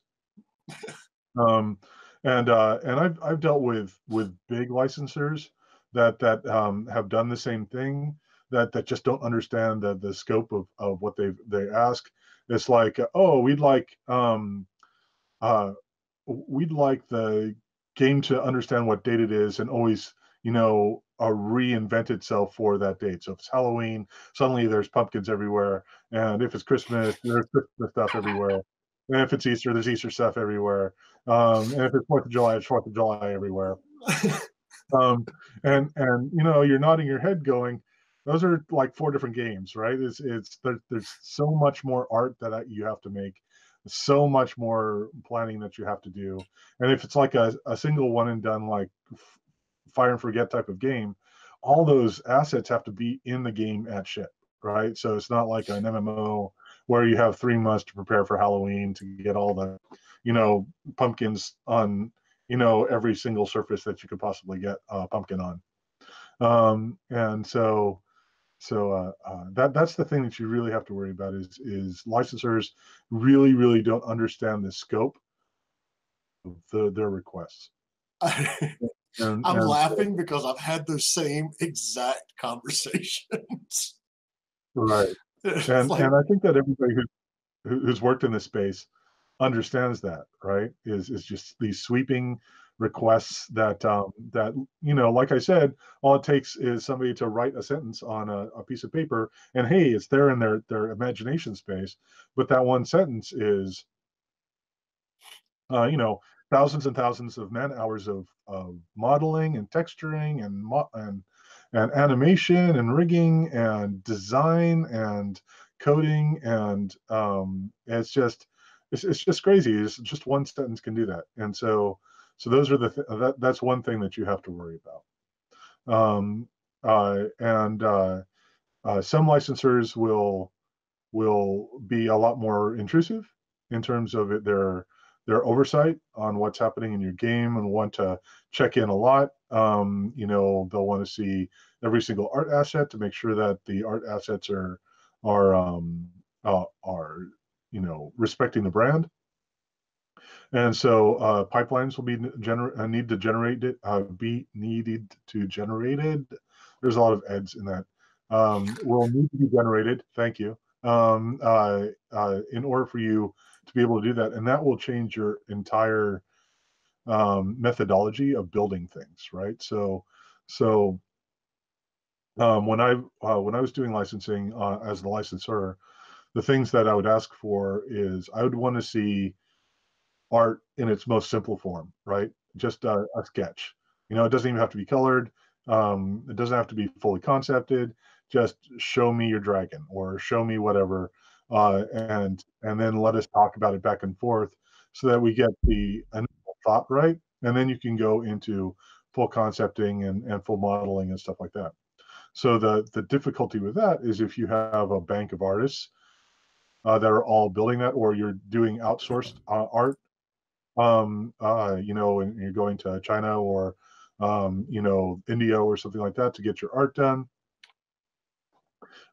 um, and uh, and I've, I've dealt with, with big licensors that, that um, have done the same thing, that, that just don't understand the, the scope of, of what they've, they ask. It's like, oh, we'd like um, uh, we'd like the game to understand what date it is and always, you know, uh, reinvent itself for that date. So if it's Halloween, suddenly there's pumpkins everywhere, and if it's Christmas, there's Christmas stuff everywhere, and if it's Easter, there's Easter stuff everywhere, um, and if it's Fourth of July, it's Fourth of July everywhere. um, and and you know, you're nodding your head, going, those are like four different games, right? It's it's there, there's so much more art that I, you have to make, so much more planning that you have to do. And if it's like a, a single one and done, like fire and forget type of game, all those assets have to be in the game at ship, right? So it's not like an M M O where you have three months to prepare for Halloween to get all the, you know, pumpkins on, you know, every single surface that you could possibly get a pumpkin on. Um, and so. So uh, uh, that that's the thing that you really have to worry about is is licensors really really don't understand the scope of the, their requests. I, and, I'm and, laughing because I've had those same exact conversations. Right, and like, and I think that everybody who who's worked in this space understands that. Right, is is just these sweeping requests that um, that you know, like I said, all it takes is somebody to write a sentence on a, a piece of paper, and hey, it's there in their their imagination space. But that one sentence is, uh, you know, thousands and thousands of man hours of of modeling and texturing and mo and and animation and rigging and design and coding, and um, it's just it's it's just crazy. It's just one sentence can do that, and so. So those are the th that that's one thing that you have to worry about, um, uh, and uh, uh, some licensors will will be a lot more intrusive in terms of it, their their oversight on what's happening in your game, and want to check in a lot. Um, you know, they'll want to see every single art asset to make sure that the art assets are are um, uh, are you know, respecting the brand. And so uh, pipelines will be gener need to generate it, uh, be needed to generated. There's a lot of eds in that. Um, will need to be generated. Thank you. Um, uh, uh, in order for you to be able to do that, and that will change your entire um, methodology of building things, right? So, so um, when I uh, when I was doing licensing uh, as the licensor, the things that I would ask for is I would want to see art in its most simple form, right? Just a, a sketch. You know, it doesn't even have to be colored. Um, it doesn't have to be fully concepted. Just show me your dragon or show me whatever, uh, and and then let us talk about it back and forth so that we get the initial thought right, and then you can go into full concepting and, and full modeling and stuff like that. So the the difficulty with that is if you have a bank of artists uh, that are all building that, or you're doing outsourced uh, art. Um, uh, you know, and you're going to China or, um, you know, India or something like that to get your art done.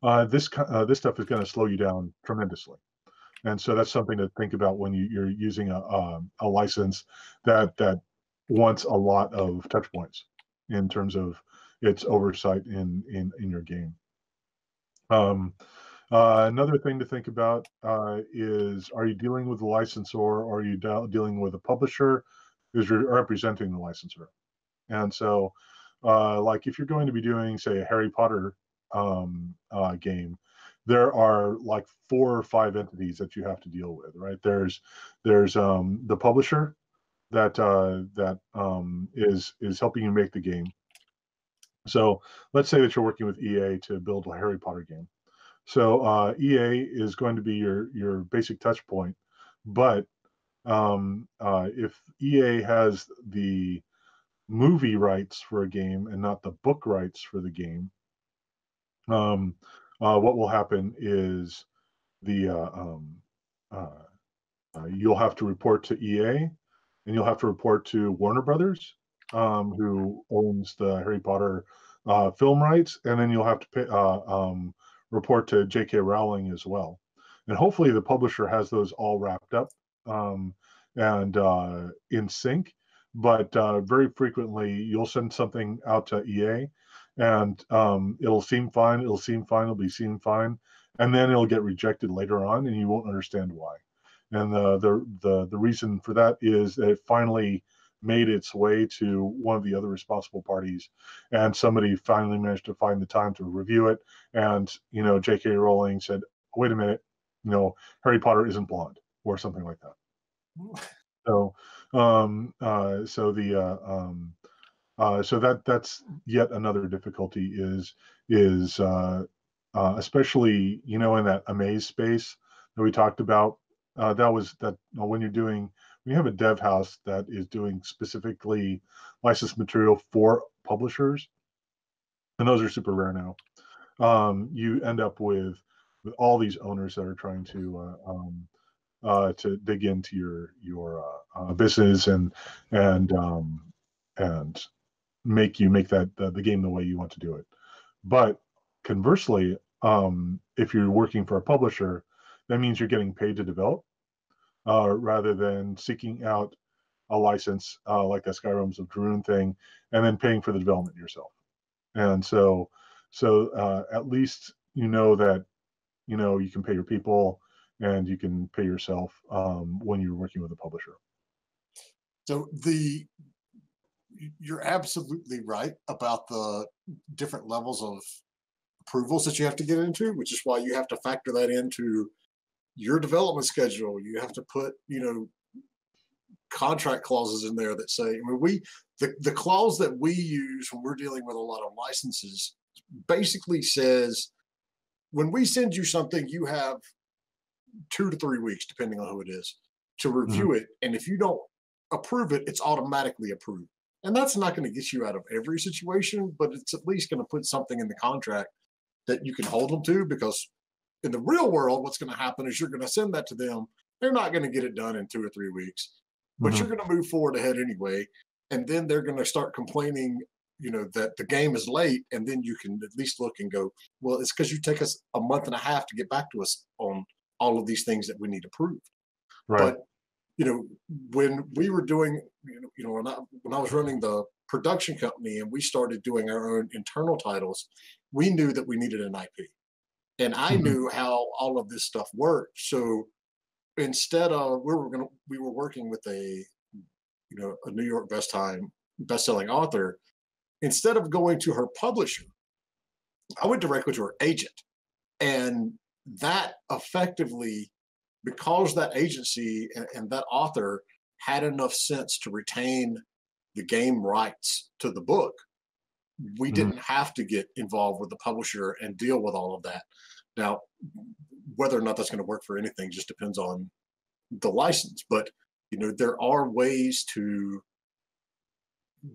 uh, this uh, this stuff is going to slow you down tremendously. And so that's something to think about when you, you're using a, a a license that that wants a lot of touch points in terms of its oversight in in in your game. Um, uh, another thing to think about uh, is: are you dealing with the licensor, or are you de dealing with a publisher who's re representing the licensor? And so, uh, like if you're going to be doing, say, a Harry Potter um, uh, game, there are like four or five entities that you have to deal with, right? There's there's um, the publisher that uh, that um, is is helping you make the game. So let's say that you're working with E A to build a Harry Potter game. So uh, E A is going to be your your basic touch point, but um, uh, if E A has the movie rights for a game and not the book rights for the game, um, uh, what will happen is the uh, um, uh, uh, you'll have to report to E A, and you'll have to report to Warner Brothers, um, who owns the Harry Potter uh, film rights, and then you'll have to pay, uh, um, report to J K Rowling as well. And hopefully the publisher has those all wrapped up um, and uh, in sync, but uh, very frequently you'll send something out to E A, and um, it'll seem fine, it'll seem fine, it'll be seen fine, and then it'll get rejected later on, and you won't understand why. And the, the, the, the reason for that is that it finally made its way to one of the other responsible parties, and somebody finally managed to find the time to review it. And, you know, J K Rowling said, wait a minute, you know, Harry Potter isn't blonde, or something like that. So, um, uh, so the, uh, um, uh, so that, that's yet another difficulty is, is, uh, uh, especially, you know, in that Amaze space that we talked about. Uh, that was that uh, when you're doing, when you have a dev house that is doing specifically licensed material for publishers, and those are super rare now, um, you end up with, with all these owners that are trying to uh, um, uh, to dig into your your uh, uh, business and and um, and make you make that the, the game the way you want to do it. But conversely, um, if you're working for a publisher, that means you're getting paid to develop. Uh, rather than seeking out a license uh, like that Skyrim's of Darun thing, and then paying for the development yourself. And so, so uh, at least you know that you know you can pay your people and you can pay yourself um, when you're working with a publisher. So the you're absolutely right about the different levels of approvals that you have to get into, which is why you have to factor that into your development schedule. You have to put, you know, contract clauses in there that say, I mean, we, the, the clause that we use when we're dealing with a lot of licenses basically says, when we send you something, you have two to three weeks, depending on who it is, to review mm-hmm. it. And if you don't approve it, it's automatically approved. And that's not going to get you out of every situation, but it's at least going to put something in the contract that you can hold them to, because in the real world, what's going to happen is you're going to send that to them. They're not going to get it done in two or three weeks, but mm-hmm. you're going to move forward ahead anyway. And then they're going to start complaining, you know, that the game is late. And then you can at least look and go, well, it's because you take us a month and a half to get back to us on all of these things that we need approved. Right. But, you know, when we were doing, you know, you know when, I, when I was running the production company and we started doing our own internal titles, we knew that we needed an I P. And I mm-hmm. knew how all of this stuff worked. So instead of we were going to, we were working with a, you know, a New York best time best-selling author. Instead of going to her publisher, I went directly to her agent, and that effectively, because that agency and, and that author had enough sense to retain the game rights to the book, we didn't have to get involved with the publisher and deal with all of that. Now, whether or not that's going to work for anything just depends on the license. But, you know, there are ways to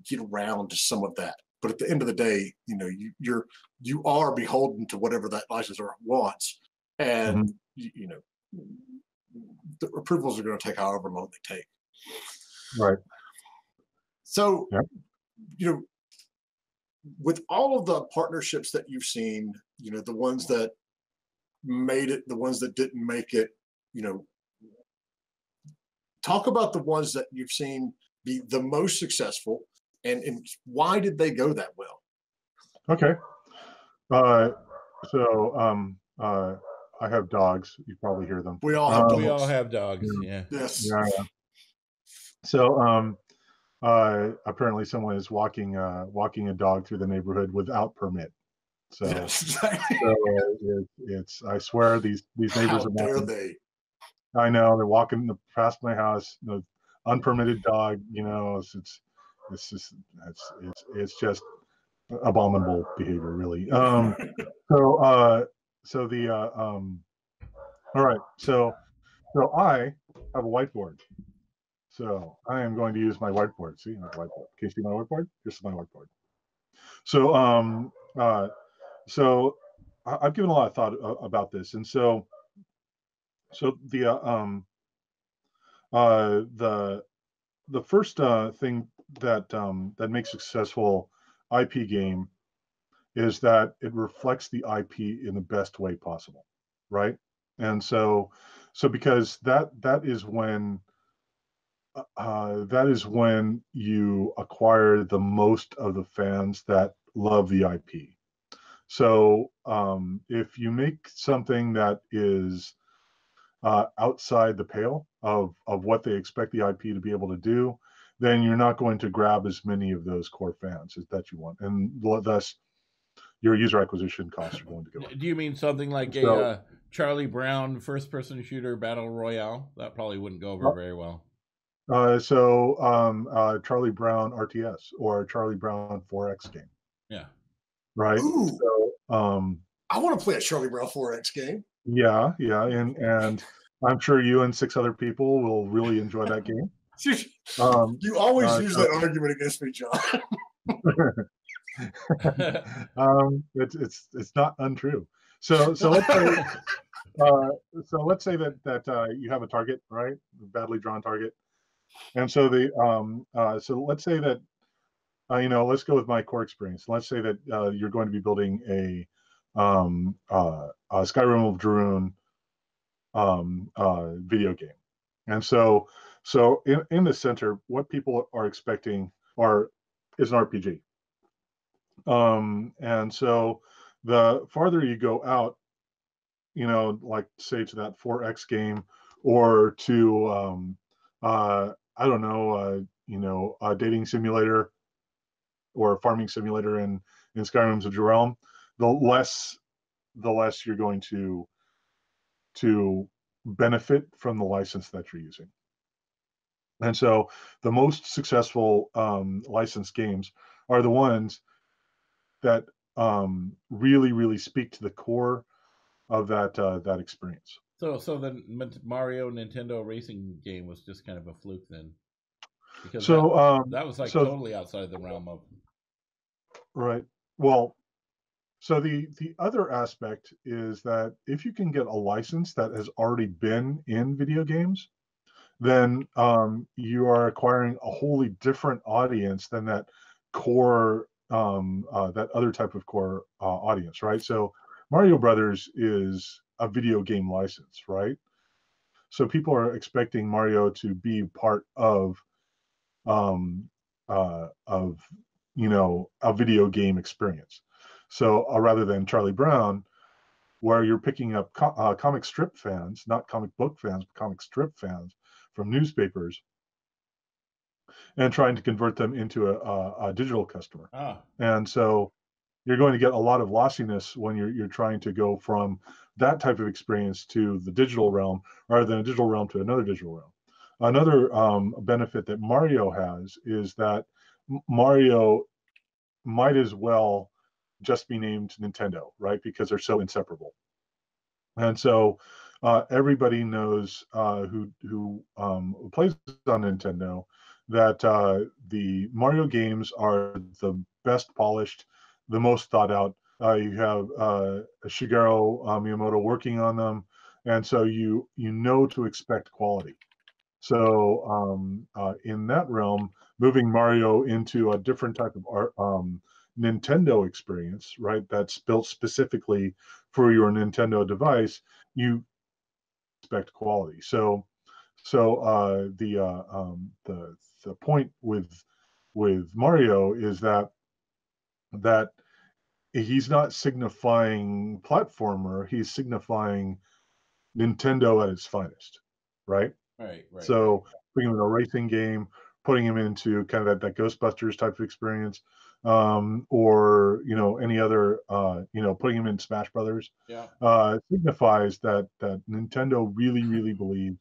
get around to some of that. But at the end of the day, you know, you, you're, you are beholden to whatever that licensor wants. And, mm-hmm. you, you know, the approvals are going to take however long they take. Right. So, yeah. you know, with all of the partnerships that you've seen, you know, the ones that made it, the ones that didn't make it, you know, talk about the ones that you've seen be the most successful, and, and why did they go that well? Okay. Uh, so um, uh, I have dogs. You probably hear them. We all have um, dogs. We all have dogs. Yeah. yeah. Yes. Yeah, yeah. So um, uh, apparently someone is walking uh, walking a dog through the neighborhood without permit. So, yes. so it, it's, I swear these, these neighbors How are dare they? I know they're walking past my house, the unpermitted dog, you know, it's, it's, it's just, it's, it's, it's just abominable behavior, really. Um, so, uh, so the, uh, um, all right. So, so I have a whiteboard. So I am going to use my whiteboard. See my whiteboard. Can you see my whiteboard? This is my whiteboard. So, um, uh, so I, I've given a lot of thought uh, about this. And so, so the, uh, um, uh, the, the first, uh, thing that, um, that makes successful I P game is that it reflects the I P in the best way possible. Right. And so, so because that, that is when, uh, that is when you acquire the most of the fans that love the I P. So um, if you make something that is uh, outside the pale of, of what they expect the I P to be able to do, then you're not going to grab as many of those core fans as that you want. And thus, your user acquisition costs are going to go up. Do you mean something like so, a uh, Charlie Brown first-person shooter battle royale? That probably wouldn't go over uh, very well. Uh, so um, uh, Charlie Brown R T S or Charlie Brown four X game. Yeah. Right. Ooh, so, um, I want to play a Charlie Brown four X game. Yeah, yeah, and and I'm sure you and six other people will really enjoy that game. Um, you always uh, use that uh, argument against me, John. um, it's it's it's not untrue. So so let's say uh, so let's say that that uh, you have a target, right? A badly drawn target, and so the um uh, so let's say that. Uh, you know, let's go with my core experience. Let's say that uh, you're going to be building a, um, uh, a Skyrim of Darun um, uh, video game, and so so in in the center, what people are expecting are is an R P G. Um, and so the farther you go out, you know, like say to that four X game or to um, uh, I don't know, uh, you know, a dating simulator. Or a farming simulator in in Skyrim's of Realm, the less the less you're going to to benefit from the license that you're using. And so the most successful um, licensed games are the ones that um, really really speak to the core of that uh, that experience. So so the Mario Nintendo racing game was just kind of a fluke then, because so that, um, that was like so, totally outside the realm of. Right. Well, so the the other aspect is that if you can get a license that has already been in video games, then um, you are acquiring a wholly different audience than that core, um, uh, that other type of core uh, audience, right? So Mario Brothers is a video game license, right? So people are expecting Mario to be part of, um, uh, of. you know, a video game experience. So uh, rather than Charlie Brown, where you're picking up co uh, comic strip fans, not comic book fans, but comic strip fans from newspapers and trying to convert them into a, a, a digital customer. Ah. And so you're going to get a lot of lossiness when you're, you're trying to go from that type of experience to the digital realm, rather than a digital realm to another digital realm. Another um, benefit that Mario has is that Mario might as well just be named Nintendo, right? Because they're so inseparable, and so uh, everybody knows uh, who who um, plays on Nintendo that uh, the Mario games are the best polished, the most thought out. Uh, you have uh, Shigeru uh, Miyamoto working on them, and so you you know to expect quality. So um, uh, in that realm, moving Mario into a different type of art, um, Nintendo experience, right? That's built specifically for your Nintendo device. You expect quality. So, so uh, the uh, um, the the point with with Mario is that that he's not signifying platformer. He's signifying Nintendo at its finest, right? Right. Right. So putting him in a racing game, putting him into kind of that, that Ghostbusters type of experience, um, or, you know, any other, uh, you know, putting him in Smash Brothers, yeah. uh, signifies that that Nintendo really, really believes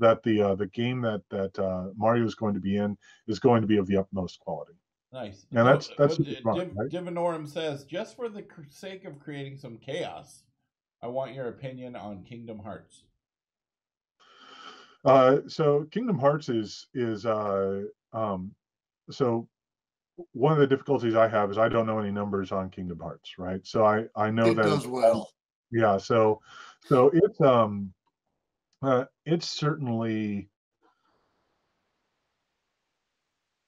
that the uh, the game that that uh, Mario is going to be in is going to be of the utmost quality. Nice. And so, that's that's what, Div, problem, right? Divinorum says, just for the sake of creating some chaos, I want your opinion on Kingdom Hearts. Uh, so Kingdom Hearts is is uh, um, so one of the difficulties I have is I don't know any numbers on Kingdom Hearts, right? So I I know it that does well. Yeah. So so it's um uh, it's certainly.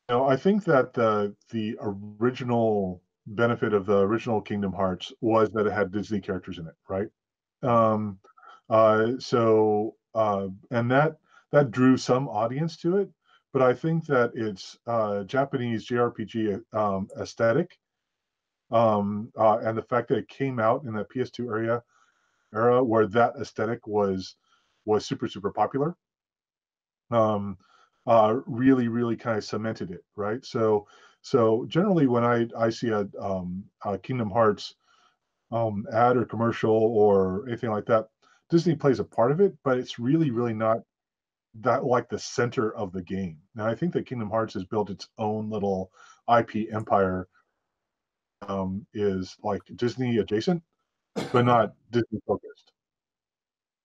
You know, I think that the the original benefit of the original Kingdom Hearts was that it had Disney characters in it, right? Um, uh, so uh, and that. That drew some audience to it, but I think that its uh, Japanese J R P G um, aesthetic um, uh, and the fact that it came out in that P S two area era where that aesthetic was was super super popular, um, uh, really really kind of cemented it, right? So so generally when I I see a, um, a Kingdom Hearts um, ad or commercial or anything like that, Disney plays a part of it, but it's really really not that like the center of the game. Now I think that Kingdom Hearts has built its own little I P empire, um, is like Disney adjacent, but not Disney focused.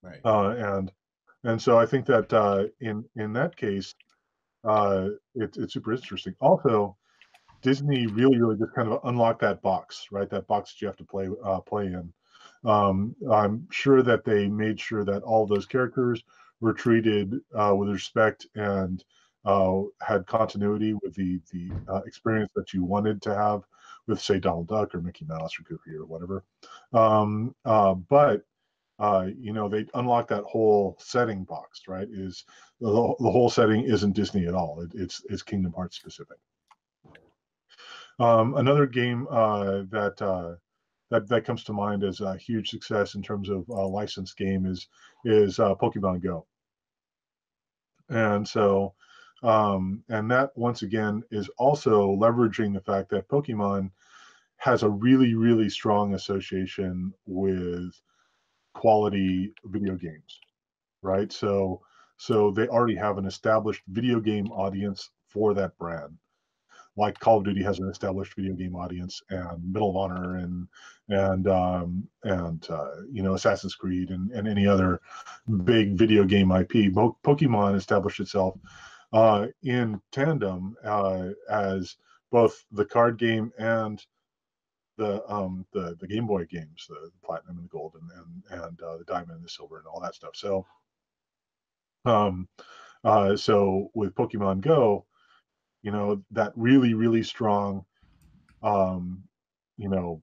Right. Uh, and and so I think that uh, in in that case, uh, it, it's super interesting. Also, Disney really really just kind of unlocked that box, right? That box that you have to play uh, play in. Um, I'm sure that they made sure that all those characters were treated uh, with respect and uh, had continuity with the the uh, experience that you wanted to have with, say, Donald Duck or Mickey Mouse or Goofy or whatever. Um, uh, but uh, you know, they unlock that whole setting box, right? Is the, the whole setting isn't Disney at all? It, it's it's Kingdom Hearts specific. Um, another game uh, that. Uh, That, that comes to mind as a huge success in terms of uh, licensed game is is uh, Pokemon Go, and so um, and that once again is also leveraging the fact that Pokemon has a really really strong association with quality video games, right? So so they already have an established video game audience for that brand. Like Call of Duty has an established video game audience, and Medal of Honor, and and um, and uh, you know, Assassin's Creed, and, and any other big video game I P. Pokemon established itself uh, in tandem uh, as both the card game and the um, the the Game Boy games, the, the Platinum and the Gold, and and, and uh, the Diamond and the Silver, and all that stuff. So, um, uh, so with Pokemon Go. You know, that really, really strong, um, you know,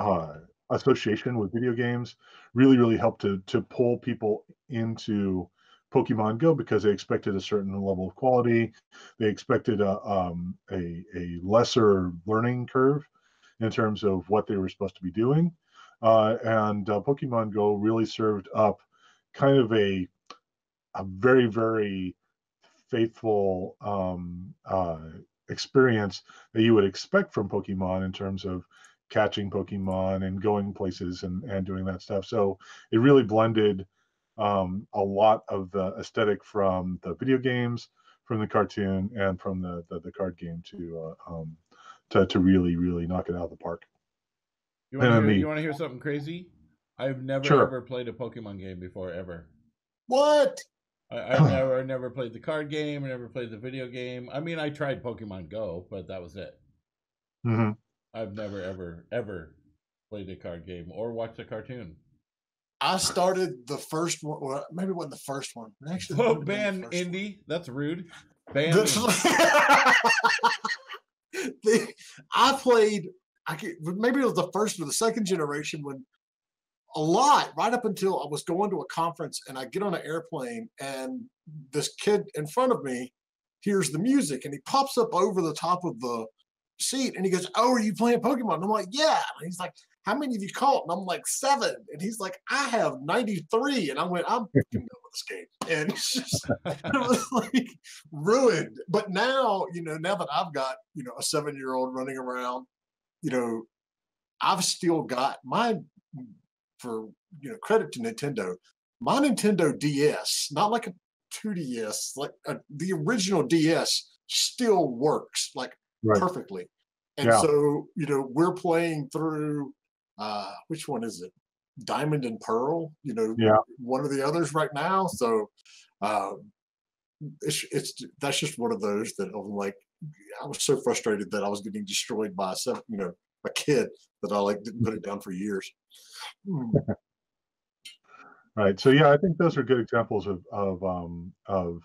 uh, association with video games really, really helped to to pull people into Pokemon Go because they expected a certain level of quality. They expected a um, a, a lesser learning curve in terms of what they were supposed to be doing. Uh, and uh, Pokemon Go really served up kind of a a very, very faithful um, uh, experience that you would expect from Pokemon in terms of catching Pokemon and going places and, and doing that stuff. So it really blended um, a lot of the aesthetic from the video games, from the cartoon, and from the the, the card game to, uh, um, to to really, really knock it out of the park. You want to hear, hear something crazy? I've never, sure. ever played a Pokemon game before, ever. What? I, I never, never played the card game. I never played the video game. I mean, I tried Pokemon Go, but that was it. Mm-hmm. I've never, ever, ever played a card game or watched a cartoon. I started the first one, or maybe it wasn't the first one. Actually, oh, ban Indy. That's rude. Ban. They, I played, I can't, maybe it was the first or the second generation when a lot, right up until I was going to a conference and I get on an airplane and this kid in front of me hears the music and he pops up over the top of the seat and he goes, "Oh, are you playing Pokemon?" And I'm like, "Yeah." And he's like, "How many have you caught?" And I'm like, "Seven." And he's like, "I have ninety-three." And I went, "I'm fucking done with this game." And it's just, it was like ruined. But now, you know, now that I've got, you know, a seven-year-old running around, you know, I've still got my, for, you know, credit to Nintendo, my Nintendo D S, not like a two D S, like a, the original D S still works like right. perfectly. And yeah. so, you know, we're playing through, uh, which one is it? Diamond and Pearl, you know, yeah. one of the others right now. So uh, it's, it's, that's just one of those that I'm like, I was so frustrated that I was getting destroyed by some, you know, a kid that I like didn't put it down for years. Mm. Right. So, yeah, I think those are good examples of, of, um, of,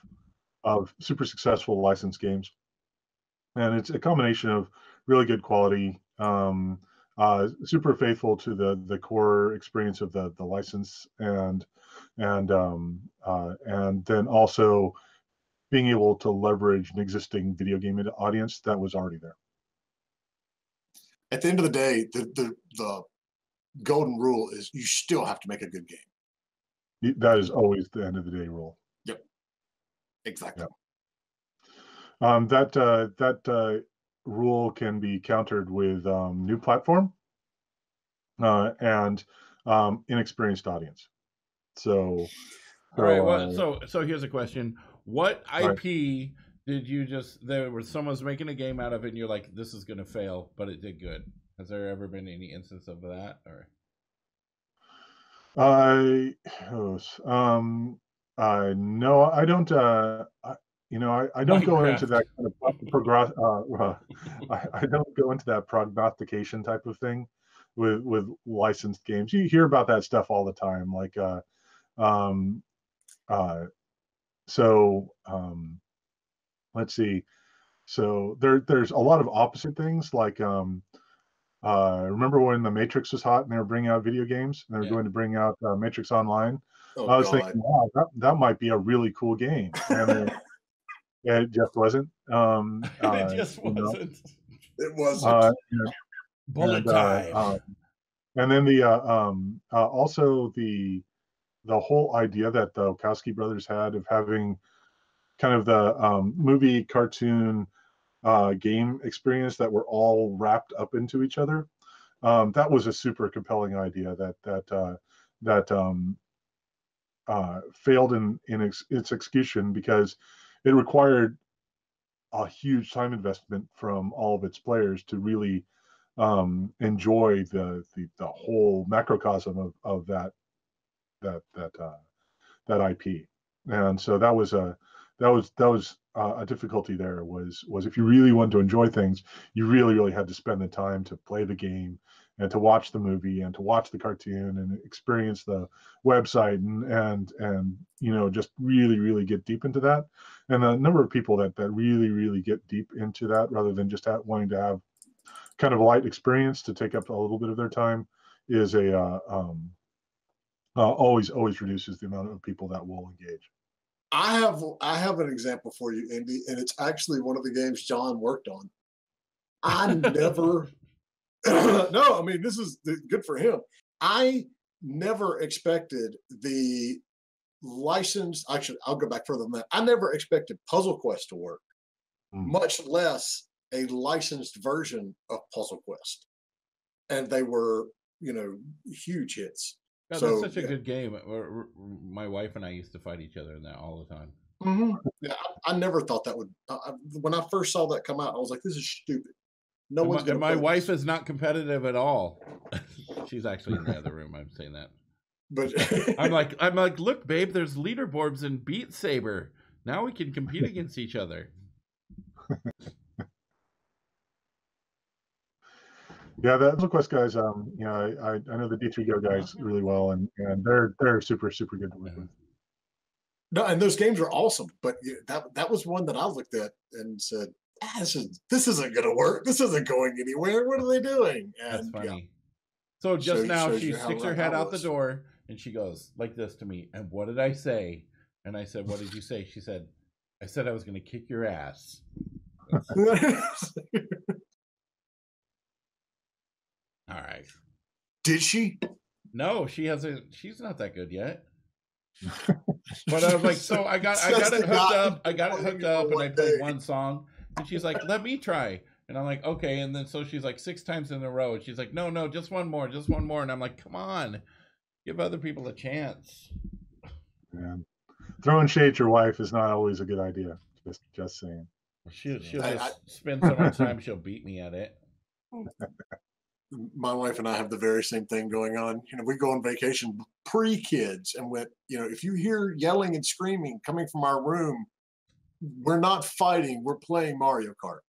of super successful licensed games. And it's a combination of really good quality, um, uh, super faithful to the the core experience of the the license, and and um, uh, and then also being able to leverage an existing video game audience that was already there. At the end of the day, the the, the golden rule is you still have to make a good game. That is always the end of the day rule. Yep. Exactly. Yep. Um, that uh, that uh, rule can be countered with um, new platform uh, and um, inexperienced audience. So, all right. Uh, well, so so here's a question: what I P right. did you just? There was someone's making a game out of it, and you're like, "This is going to fail," but it did good. Has there ever been any instance of that? Or I uh, um I no, I don't. Uh, I, You know, I, I don't Minecraft. go into that kind of progress. Uh, uh, I, I don't go into that prognostication type of thing with with licensed games. You hear about that stuff all the time. Like, uh, um, uh, so um, let's see. So there, there's a lot of opposite things. Like, um, uh, remember when the Matrix was hot and they were bringing out video games and they were yeah. going to bring out uh, Matrix Online? Oh, I was God. thinking, wow, that that might be a really cool game. And then, it just wasn't. Um, uh, it just wasn't. Know. It wasn't. Uh, and, Bullet and, time. Uh, uh, and then the uh, um, uh, also the the whole idea that the Wachowski brothers had of having kind of the um, movie, cartoon, uh, game experience that were all wrapped up into each other. Um, that was a super compelling idea that that uh, that um, uh, failed in in ex its execution because it required a huge time investment from all of its players to really um, enjoy the, the the whole macrocosm of, of that that that uh, that I P, and so that was a that was that was a difficulty. There was was if you really wanted to enjoy things, you really really had to spend the time to play the game and to watch the movie and to watch the cartoon and experience the website and and and you know just really really get deep into that. And the number of people that that really really get deep into that rather than just have, wanting to have kind of a light experience to take up a little bit of their time is a uh, um, uh, always always reduces the amount of people that will engage. I have I have an example for you, Andy, and it's actually one of the games John worked on. I never. No, I mean, this is good for him. I never expected the license. Actually, I'll go back further than that. I never expected Puzzle Quest to work, mm. much less a licensed version of Puzzle Quest. And they were, you know, huge hits. God, so, that's such yeah. a good game. My wife and I used to fight each other in that all the time. Mm-hmm. Yeah, I, I never thought that would. I, when I first saw that come out, I was like, this is stupid. No and one's my, and my wife is not competitive at all. She's actually in the other room. I'm saying that, but I'm like, I'm like, look, babe, there's leaderboards in Beat Saber. Now we can compete against each other. Yeah, the Puzzle Quest guys. Um, you know, I I know the D three Go guys really well, and and they're they're super super good to work with. No, and those games are awesome. But that that was one that I looked at and said, ah, this, is, this isn't going to work. This isn't going anywhere. What are they doing? And, that's funny. Yeah. So just shows, now shows she sticks her head out the door and she goes like this to me. And what did I say? And I said, what did you say? She said, I said I was going to kick your ass. All right. Did she? No, she hasn't. She's not that good yet. But I was like, so I got, I got it hooked up. I got it hooked up, and I played one song. And she's like, "Let me try." And I'm like, "Okay." And then so she's like six times in a row, and she's like, "No, no, just one more, just one more." And I'm like, "Come on, give other people a chance." Yeah. Throwing shade at your wife is not always a good idea. Just, just saying. She, she'll I, just I, spend so much time. She'll beat me at it. My wife and I have the very same thing going on. You know, we go on vacation pre-kids and went, you know, if you hear yelling and screaming coming from our room, we're not fighting. We're playing Mario Kart.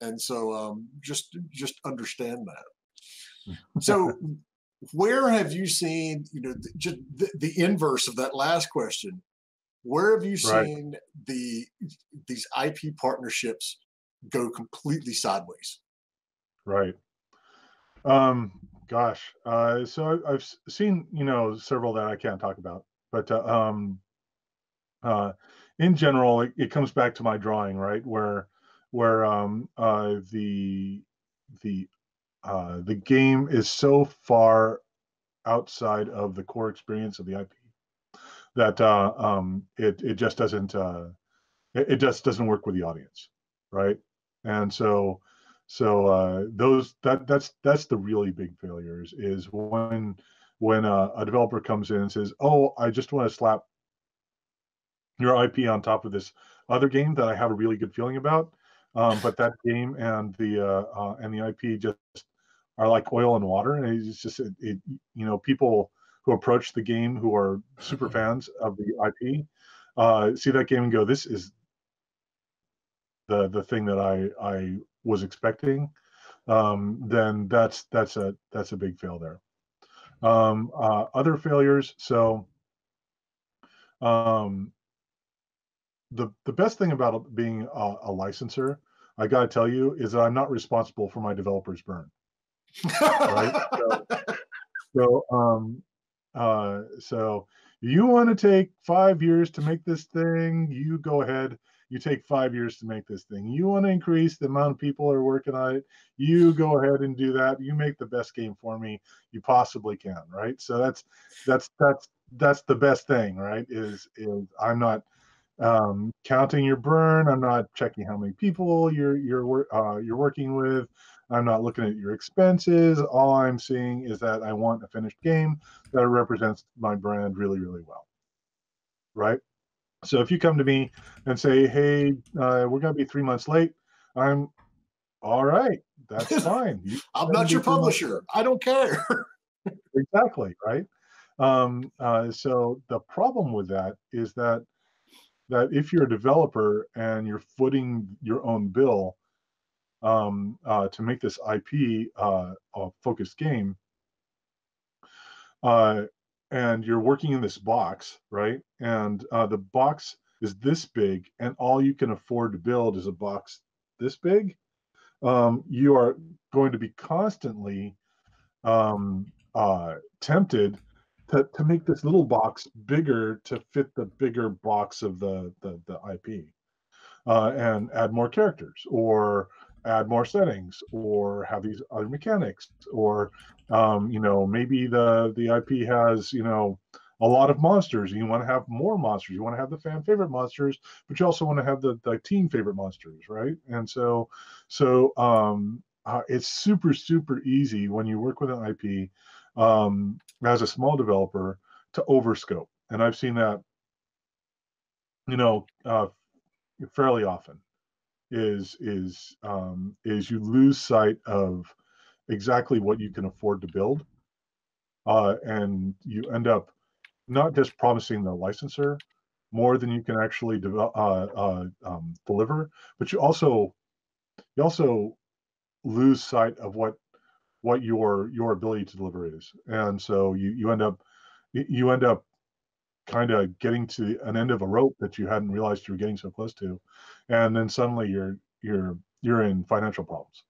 And so um, just, just understand that. So where have you seen, you know, just the, the inverse of that last question, where have you seen right. the, these I P partnerships go completely sideways? Right. Um, gosh, uh, so I, I've seen, you know, several that I can't talk about, but, uh, um, uh, in general, it, it comes back to my drawing, right? Where, where, um, uh, the, the, uh, the game is so far outside of the core experience of the I P that, uh, um, it, it just doesn't, uh, it, it just doesn't work with the audience. Right. And so, So uh, those that that's that's the really big failures is when when a, a developer comes in and says, "Oh, I just want to slap your I P on top of this other game that I have a really good feeling about," um, but that game and the uh, uh, and the I P just are like oil and water, and it's just it, it you know people who approach the game who are super fans of the I P uh, see that game and go, "This is the the thing that I I." was expecting," um, then that's that's a that's a big fail there. Um, uh, other failures. So um, the the best thing about being a, a licenser, I gotta tell you, is that I'm not responsible for my developer's burn. Right? So so, um, uh, so you want to take five years to make this thing? You go ahead. You take five years to make this thing. You want to increase the amount of people are working on it. You go ahead and do that. You make the best game for me you possibly can, right? So that's that's that's that's the best thing, right? Is is I'm not um, counting your burn. I'm not checking how many people you're you're uh, you're working with. I'm not looking at your expenses. All I'm seeing is that I want a finished game that represents my brand really, really well, right? So if you come to me and say, "Hey, uh, we're going to be three months late," I'm all right. That's fine. You I'm not your publisher. I don't care. Exactly. Right. Um, uh, so the problem with that is that that if you're a developer and you're footing your own bill um, uh, to make this I P uh, focused game, uh, and you're working in this box, right? And uh, the box is this big, and all you can afford to build is a box this big. Um, you are going to be constantly um, uh, tempted to, to make this little box bigger to fit the bigger box of the, the, the I P uh, and add more characters or add more settings or have these other mechanics or, um, you know, maybe the, the I P has, you know, a lot of monsters and you want to have more monsters. You want to have the fan favorite monsters, but you also want to have the, the team favorite monsters. Right. And so, so um, uh, it's super, super easy when you work with an I P um, as a small developer to overscope. And I've seen that, you know, uh, fairly often. is is um, is you lose sight of exactly what you can afford to build. Uh, and you end up not just promising the licenser more than you can actually develop, uh, uh, um, deliver, but you also you also lose sight of what what your your ability to deliver is. And so you you end up you end up kind of getting to an end of a rope that you hadn't realized you were getting so close to, and then suddenly you're you're you're in financial problems,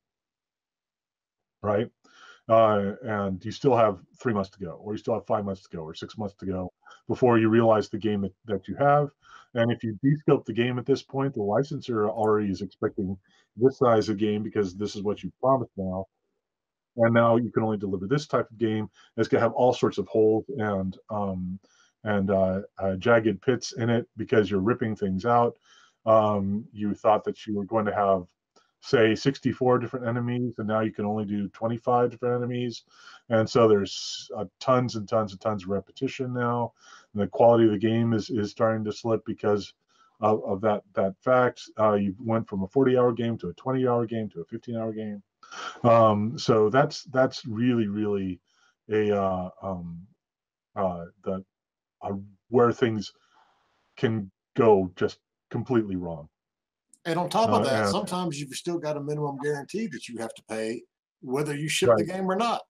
right? Uh, and you still have three months to go, or you still have five months to go, or six months to go before you realize the game that, that you have. And if you descope the game at this point, the licensor already is expecting this size of game because this is what you promised now. And now you can only deliver this type of game. It's going to have all sorts of holes and um, and uh, uh, jagged pits in it because you're ripping things out. Um, you thought that you were going to have, say, sixty-four different enemies, and now you can only do twenty-five different enemies. And so there's uh, tons and tons and tons of repetition now. And the quality of the game is, is starting to slip because of, of that, that fact. Uh, you went from a forty-hour game to a twenty-hour game to a fifteen-hour game. Um, so that's that's really, really a uh, um, uh, the uh, where things can go just completely wrong. And on top of that, uh, sometimes you've still got a minimum guarantee that you have to pay, whether you ship right. the game or not.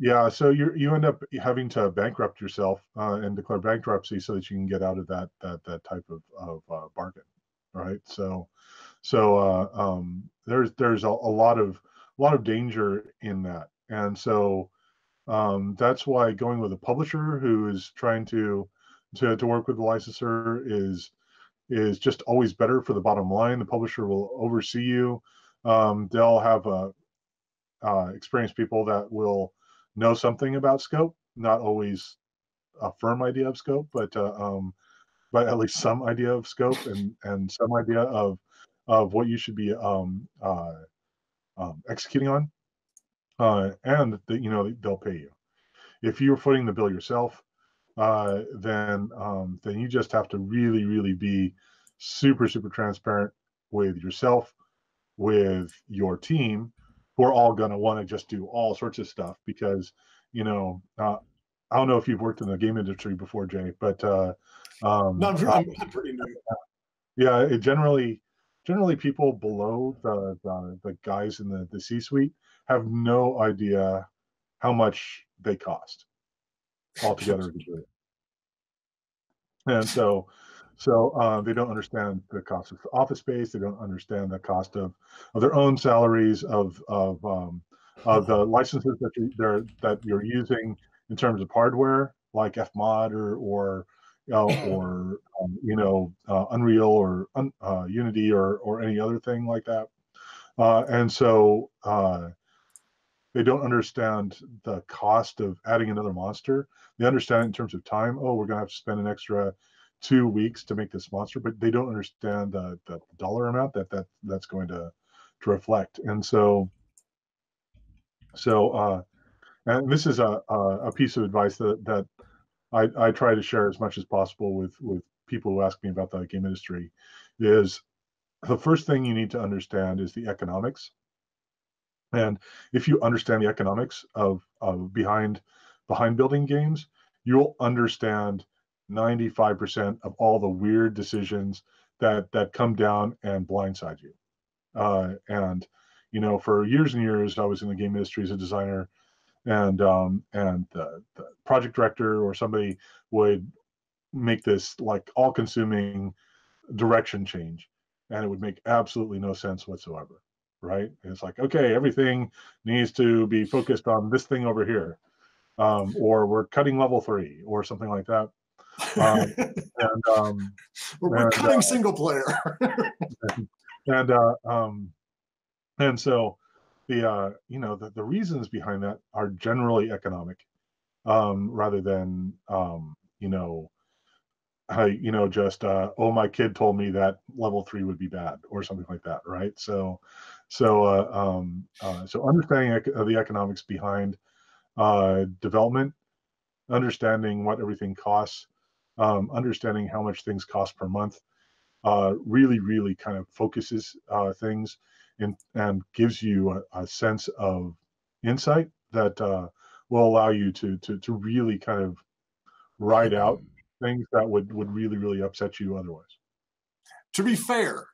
Yeah, so you you end up having to bankrupt yourself uh, and declare bankruptcy so that you can get out of that that that type of of uh, bargain, right? So, so uh, um, there's there's a, a lot of a lot of danger in that, and so um, that's why going with a publisher who is trying to to to work with the licensor is. is just always better for the bottom line. The publisher will oversee you. Um, they'll have uh, uh, experienced people that will know something about scope, not always a firm idea of scope, but uh, um, but at least some idea of scope and and some idea of of what you should be um, uh, um, executing on. Uh, and the, you know they'll pay you. If you're footing the bill yourself, Uh, then um, then you just have to really, really be super, super transparent with yourself, with your team, who are all going to want to just do all sorts of stuff because, you know, uh, I don't know if you've worked in the game industry before, Jay, but uh, um, no, I'm, I'm pretty new. Yeah, it generally, generally people below the the, the guys in the, the C-suite have no idea how much they cost altogether. And so so uh, they don't understand the cost of office space. They don't understand the cost of, of their own salaries, of of um, of the licenses that you, they're that you're using in terms of hardware, like Fmod or or you know, or um, you know uh, Unreal or uh, Unity or or any other thing like that. Uh, and so uh, they don't understand the cost of adding another monster. They understand it in terms of time. Oh, we're going to have to spend an extra two weeks to make this monster, but they don't understand the, the dollar amount that, that that's going to, to reflect. And so, so, uh, and this is a, a piece of advice that, that I, I try to share as much as possible with, with people who ask me about the game industry is the first thing you need to understand is the economics. And if you understand the economics of, of behind behind building games, you'll understand ninety-five percent of all the weird decisions that that come down and blindside you. Uh, and you know, for years and years, I was in the game industry as a designer, and um, and the, the project director or somebody would make this like all-consuming direction change, and it would make absolutely no sense whatsoever. Right? It's like, okay, everything needs to be focused on this thing over here, um, or we're cutting level three or something like that. Um, and, um, we're and, cutting uh, single player. and and, uh, um, and so the, uh, you know, the, the reasons behind that are generally economic, um, rather than, um, you know, I, you know, just, uh, oh, my kid told me that level three would be bad or something like that. Right. So, so, uh, um, uh, so understanding ec the economics behind uh, development, understanding what everything costs, um, understanding how much things cost per month, uh, really, really kind of focuses uh, things and, and gives you a, a sense of insight that uh, will allow you to, to, to really kind of ride out things that would, would really, really upset you otherwise. To be fair,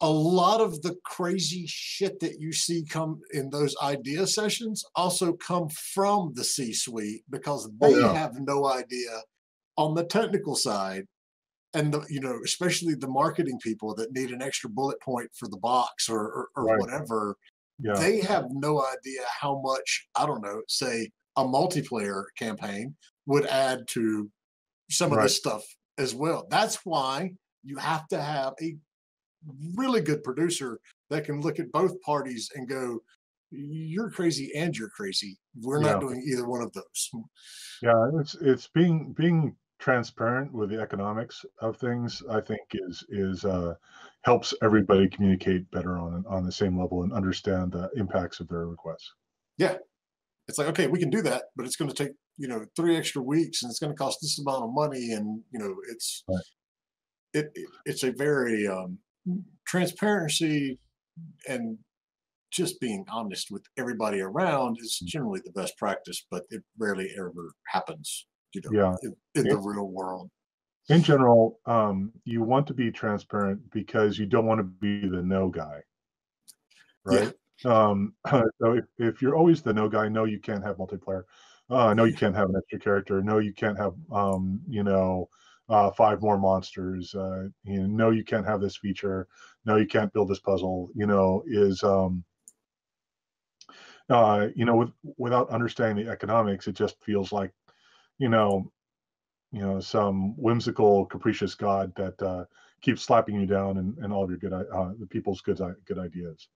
a lot of the crazy shit that you see come in those idea sessions also come from the C-suite because they oh, yeah. have no idea on the technical side and the, you know, especially the marketing people that need an extra bullet point for the box or or, or right. whatever, yeah. they have no idea how much, I don't know, say a multiplayer campaign would add to some of right. this stuff as well. That's why you have to have a really good producer that can look at both parties and go, you're crazy and you're crazy. We're yeah. not doing either one of those. Yeah, it's it's being being transparent with the economics of things, I think, is is uh, helps everybody communicate better on on the same level and understand the impacts of their requests. Yeah, it's like, okay, we can do that, but it's going to take, you know, three extra weeks, and it's going to cost this amount of money, and you know, it's right. it, it it's a very um, transparency and just being honest with everybody around is generally the best practice, but it rarely ever happens, you know, yeah. in, in the real world. In general, um, you want to be transparent because you don't want to be the no guy, right? Yeah. Um, so if, if you're always the no guy, no, you can't have multiplayer. Uh, no, you can't have an extra character. No, you can't have, um, you know, uh, five more monsters. Uh, you know, no, you can't have this feature. No, you can't build this puzzle, you know, is... Um, Uh, you know, with, without understanding the economics, it just feels like, you know, you know, some whimsical, capricious god that uh, keeps slapping you down and, and all of your good, uh, the people's good, good ideas,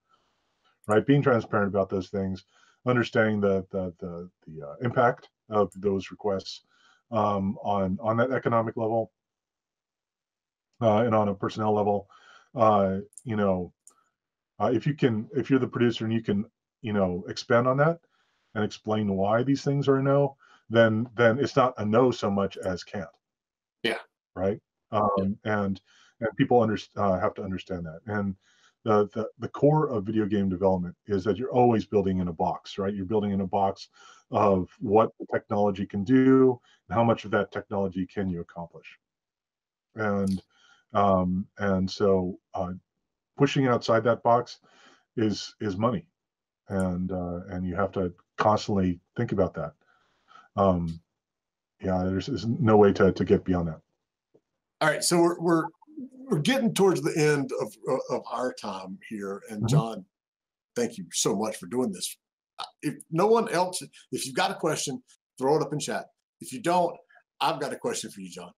right? Being transparent about those things, understanding the the the, the uh, impact of those requests um, on on that economic level uh, and on a personnel level, uh, you know, uh, if you can, if you're the producer and you can, you know, expand on that and explain why these things are a no, then then it's not a no so much as can't. Yeah. Right. Um, yeah. And and people under, uh, have to understand that. And the, the the core of video game development is that you're always building in a box, right? You're building in a box of what the technology can do and how much of that technology can you accomplish. And um, and so uh, pushing outside that box is is money. And uh, and you have to constantly think about that. Um, yeah, there's, there's no way to to get beyond that. All right, so we're we're, we're getting towards the end of of our time here, and mm-hmm. John, thank you so much for doing this. If no one else, if you've got a question, throw it up in chat. If you don't, I've got a question for you, John.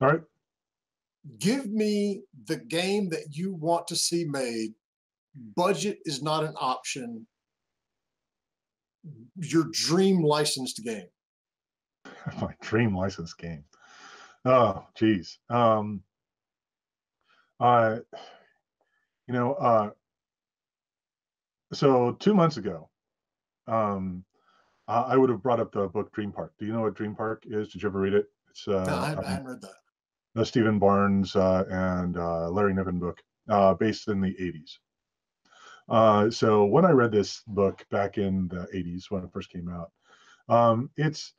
All right. Give me the game that you want to see made. Budget is not an option. Your dream licensed game. My dream licensed game. Oh, geez. Um, I, you know, uh, so two months ago, um, I would have brought up the book Dream Park. Do you know what Dream Park is? Did you ever read it? It's uh, no, I haven't read that. The Stephen Barnes uh, and uh, Larry Niven book, uh, based in the eighties. Uh, so when I read this book back in the eighties, when it first came out, um, it's